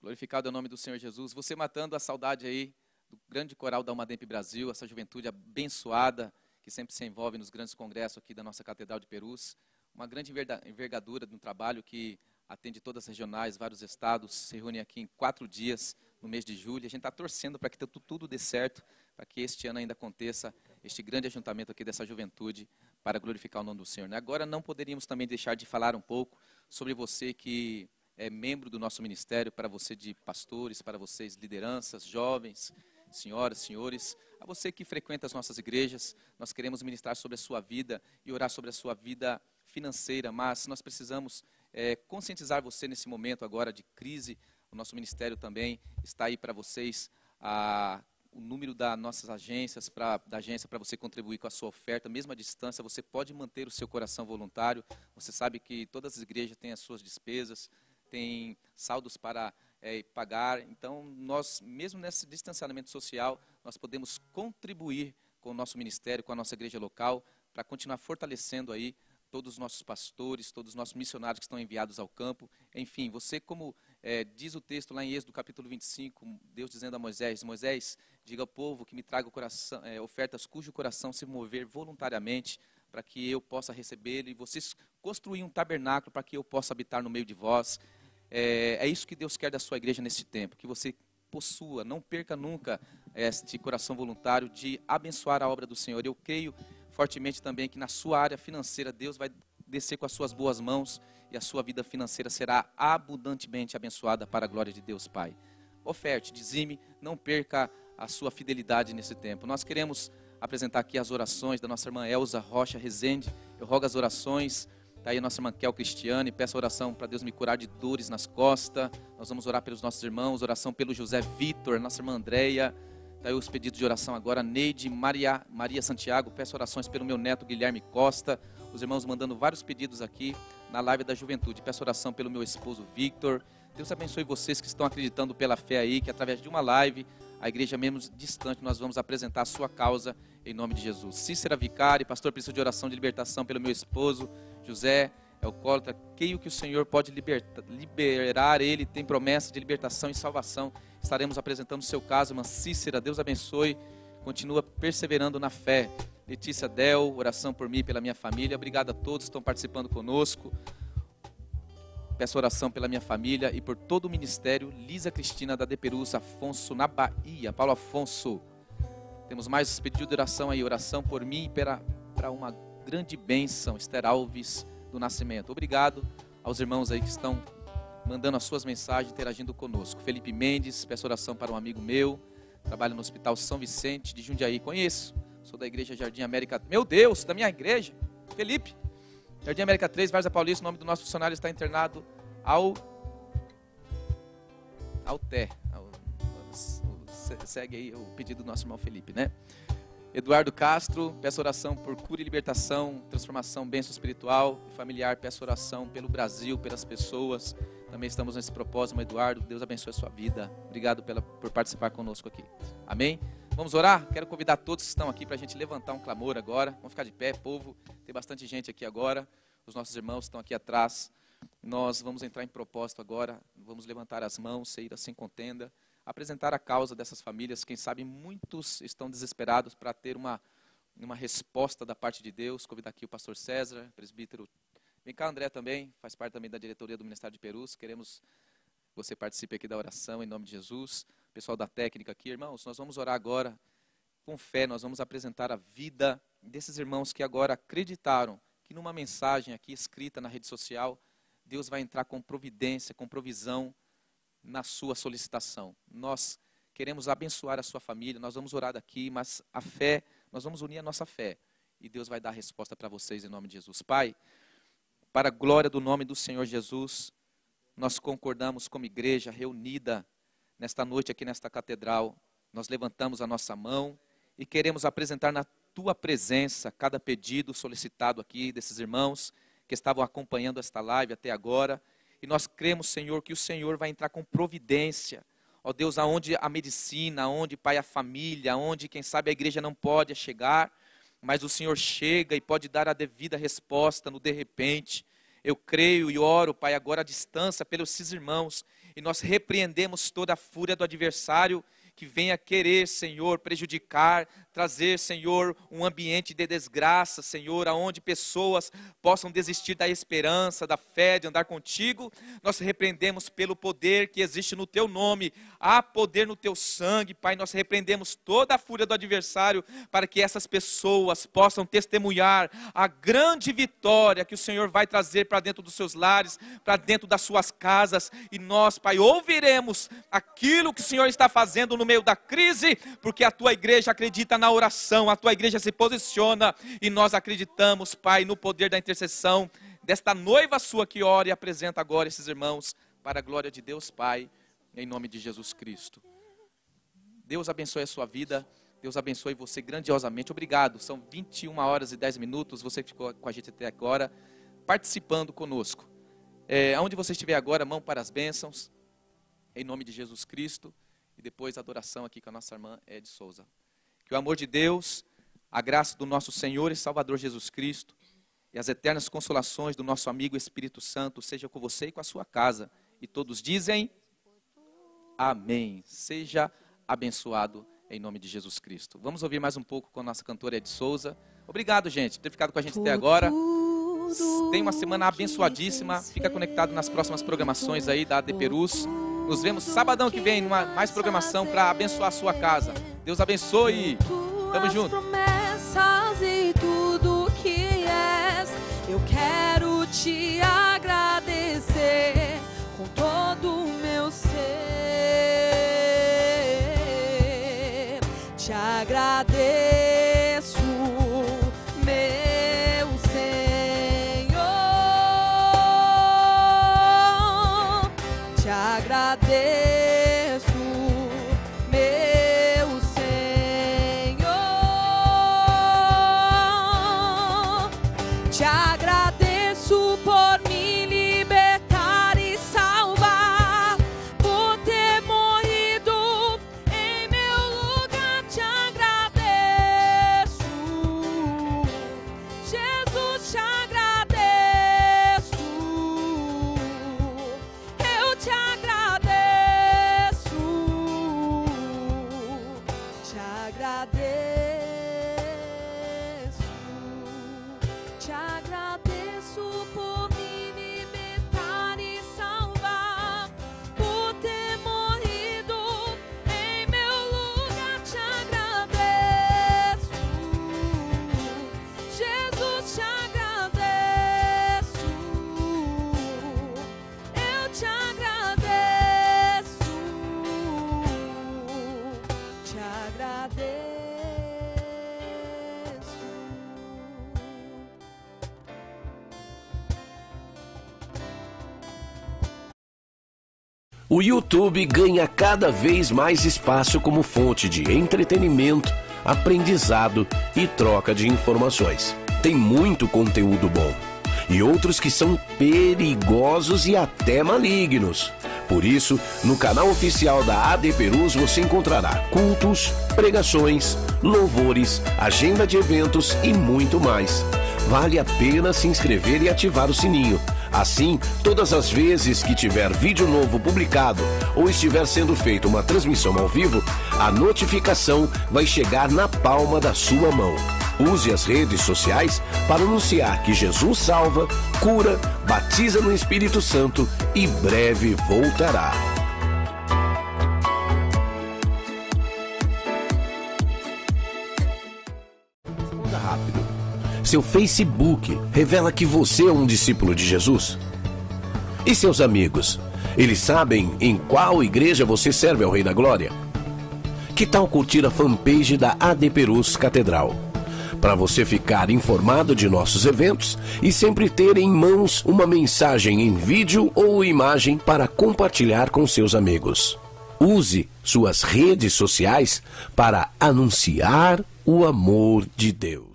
glorificado é o nome do Senhor Jesus. Você matando a saudade aí do grande coral da UMADEMP Brasil, essa juventude abençoada que sempre se envolve nos grandes congressos aqui da nossa Catedral de Perus. Uma grande envergadura de um trabalho que atende todas as regionais, vários estados, se reúnem aqui em 4 dias no mês de julho. A gente está torcendo para que tudo dê certo, para que este ano ainda aconteça este grande ajuntamento aqui dessa juventude para glorificar o nome do Senhor. Agora não poderíamos também deixar de falar um pouco sobre você que é membro do nosso ministério, para você de pastores, para vocês lideranças, jovens, senhoras, senhores, a você que frequenta as nossas igrejas, nós queremos ministrar sobre a sua vida e orar sobre a sua vida financeira, mas nós precisamos conscientizar você nesse momento agora de crise. O nosso ministério também está aí para vocês, o número das nossas agências, da agência para você contribuir com a sua oferta, mesmo à distância, você pode manter o seu coração voluntário, você sabe que todas as igrejas têm as suas despesas, tem saldos para pagar, então nós, mesmo nesse distanciamento social, nós podemos contribuir com o nosso ministério, com a nossa igreja local, para continuar fortalecendo aí todos os nossos pastores, todos os nossos missionários que estão enviados ao campo, enfim, você como diz o texto lá em Êxodo capítulo 25, Deus dizendo a Moisés, Moisés, diga ao povo que me traga o coração, ofertas cujo coração se mover voluntariamente, para que eu possa recebê-lo, e vocês construir um tabernáculo para que eu possa habitar no meio de vós. É isso que Deus quer da sua igreja neste tempo, que você possua, não perca nunca este coração voluntário de abençoar a obra do Senhor. Eu creio fortemente também que na sua área financeira, Deus vai descer com as suas boas mãos e a sua vida financeira será abundantemente abençoada para a glória de Deus Pai. Oferte, dizime, não perca a sua fidelidade nesse tempo. Nós queremos apresentar aqui as orações da nossa irmã Elza Rocha Rezende. Eu rogo as orações. Está aí a nossa irmã Kel Cristiane, peço oração para Deus me curar de dores nas costas. Nós vamos orar pelos nossos irmãos, oração pelo José Vitor, nossa irmã Andréia. Está aí os pedidos de oração agora, Neide, Maria Santiago, peço orações pelo meu neto Guilherme Costa. Os irmãos mandando vários pedidos aqui na live da juventude. Peço oração pelo meu esposo Victor. Deus abençoe vocês que estão acreditando pela fé aí, que através de uma live, a igreja menos distante, nós vamos apresentar a sua causa em nome de Jesus. Cícera Vicari, pastor, preciso de oração de libertação pelo meu esposo José, é alcoólatra, creio que o Senhor pode liberar ele, tem promessa de libertação e salvação. Estaremos apresentando o seu caso, irmã Cícera, Deus abençoe, continua perseverando na fé. Letícia Del, oração por mim e pela minha família, obrigado a todos que estão participando conosco. Peço oração pela minha família e por todo o ministério. Lisa Cristina da AD Perus, Afonso na Bahia. Paulo Afonso. Temos mais pedido de oração aí. Oração por mim e para uma grande bênção. Esther Alves do Nascimento. Obrigado aos irmãos aí que estão mandando as suas mensagens, interagindo conosco. Felipe Mendes, peço oração para um amigo meu. Trabalha no Hospital São Vicente de Jundiaí. Conheço. Sou da Igreja Jardim América. Meu Deus, da minha igreja. Felipe. Jardim América 3, Várzea Paulista, o nome do nosso funcionário está internado segue aí o pedido do nosso irmão Felipe, né? Eduardo Castro, peço oração por cura e libertação, transformação, bênção espiritual e familiar, peço oração pelo Brasil, pelas pessoas, também estamos nesse propósito, Eduardo, Deus abençoe a sua vida, obrigado por participar conosco aqui, amém? Vamos orar? Quero convidar todos que estão aqui para a gente levantar um clamor agora. Vamos ficar de pé, povo. Tem bastante gente aqui agora. Os nossos irmãos estão aqui atrás. Nós vamos entrar em propósito agora. Vamos levantar as mãos, sair sem contenda. Apresentar a causa dessas famílias. Quem sabe muitos estão desesperados para ter uma resposta da parte de Deus. Convidar aqui o pastor César, presbítero Vem cá, André, também, faz parte também da diretoria do Ministério de Perus. Queremos que você participe aqui da oração em nome de Jesus. Pessoal da técnica aqui, irmãos, nós vamos orar agora com fé, nós vamos apresentar a vida desses irmãos que agora acreditaram que numa mensagem aqui escrita na rede social, Deus vai entrar com providência, com provisão na sua solicitação. Nós queremos abençoar a sua família, nós vamos orar daqui, mas a fé, nós vamos unir a nossa fé. E Deus vai dar a resposta para vocês em nome de Jesus. Pai, para a glória do nome do Senhor Jesus, nós concordamos como igreja reunida nesta noite aqui nesta catedral. Nós levantamos a nossa mão e queremos apresentar na Tua presença cada pedido solicitado aqui desses irmãos que estavam acompanhando esta live até agora. E nós cremos, Senhor, que o Senhor vai entrar com providência. Ó Deus, aonde a medicina, aonde, Pai, a família, aonde, quem sabe, a igreja não pode chegar, mas o Senhor chega e pode dar a devida resposta no de repente. Eu creio e oro, Pai, agora à distância pelos seus irmãos, e nós repreendemos toda a fúria do adversário que venha querer, Senhor, prejudicar, trazer, Senhor, um ambiente de desgraça, Senhor, aonde pessoas possam desistir da esperança, da fé, de andar contigo. Nós repreendemos pelo poder que existe no Teu nome, há poder no Teu sangue, Pai. Nós repreendemos toda a fúria do adversário para que essas pessoas possam testemunhar a grande vitória que o Senhor vai trazer para dentro dos seus lares, para dentro das suas casas. E nós, Pai, ouviremos aquilo que o Senhor está fazendo no meio da crise, porque a Tua igreja acredita na oração, a Tua igreja se posiciona, e nós acreditamos, Pai, no poder da intercessão desta noiva Sua que ora e apresenta agora esses irmãos para a glória de Deus, Pai, em nome de Jesus Cristo. Deus abençoe a sua vida, Deus abençoe você grandiosamente. Obrigado, são 21h10, você que ficou com a gente até agora, participando conosco. Aonde você estiver agora, mão para as bênçãos, em nome de Jesus Cristo. E depois a adoração aqui com a nossa irmã Edi Souza. Que o amor de Deus, a graça do nosso Senhor e Salvador Jesus Cristo e as eternas consolações do nosso amigo Espírito Santo seja com você e com a sua casa. E todos dizem amém. Seja abençoado em nome de Jesus Cristo. Vamos ouvir mais um pouco com a nossa cantora Edi Souza. Obrigado, gente, por ter ficado com a gente até agora. Tenha uma semana abençoadíssima. Fica conectado nas próximas programações aí da AD Perus. Nos vemos sabadão que vem, numa mais programação para abençoar a sua casa. Deus abençoe. Tamo junto. Promessas e tudo que és, eu quero te agradecer com todo o meu ser. Te agradeço, meu Senhor. Te agradeço. O YouTube ganha cada vez mais espaço como fonte de entretenimento, aprendizado e troca de informações. Tem muito conteúdo bom e outros que são perigosos e até malignos. Por isso, no canal oficial da AD Perus você encontrará cultos, pregações, louvores, agenda de eventos e muito mais. Vale a pena se inscrever e ativar o sininho. Assim, todas as vezes que tiver vídeo novo publicado ou estiver sendo feita uma transmissão ao vivo, a notificação vai chegar na palma da sua mão. Use as redes sociais para anunciar que Jesus salva, cura, batiza no Espírito Santo e breve voltará. Responda rápido. Seu Facebook revela que você é um discípulo de Jesus? E seus amigos? Eles sabem em qual igreja você serve ao Rei da Glória? Que tal curtir a fanpage da AD Perus Catedral? Para você ficar informado de nossos eventos e sempre ter em mãos uma mensagem em vídeo ou imagem para compartilhar com seus amigos. Use suas redes sociais para anunciar o amor de Deus.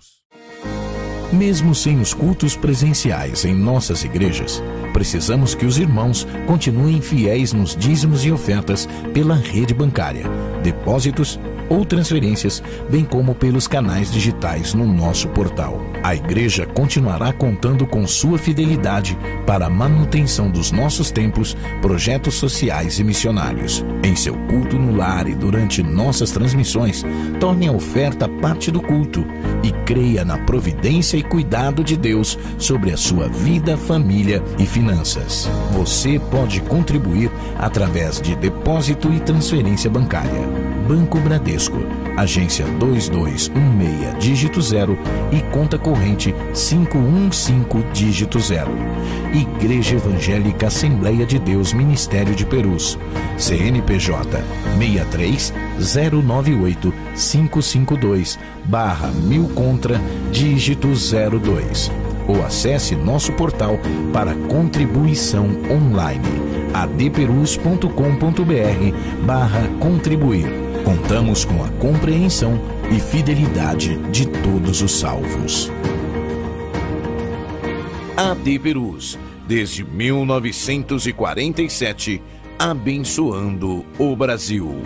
Mesmo sem os cultos presenciais em nossas igrejas, precisamos que os irmãos continuem fiéis nos dízimos e ofertas pela rede bancária, depósitos ou transferências, bem como pelos canais digitais no nosso portal. A igreja continuará contando com sua fidelidade para a manutenção dos nossos templos, projetos sociais e missionários. Em seu culto no lar e durante nossas transmissões, torne a oferta parte do culto e creia na providência e cuidado de Deus sobre a sua vida, família e finanças. Você pode contribuir através de depósito e transferência bancária. Banco Bradesco, agência 2216, dígito 0 e conta corrente 515, dígito 0. Igreja Evangélica Assembleia de Deus, Ministério de Perus, CNPJ 63098-552/1000 contra dígito 02. Ou acesse nosso portal para contribuição online, adperus.com.br/contribuir. Contamos com a compreensão e fidelidade de todos os salvos. AD Perus, desde 1947, abençoando o Brasil.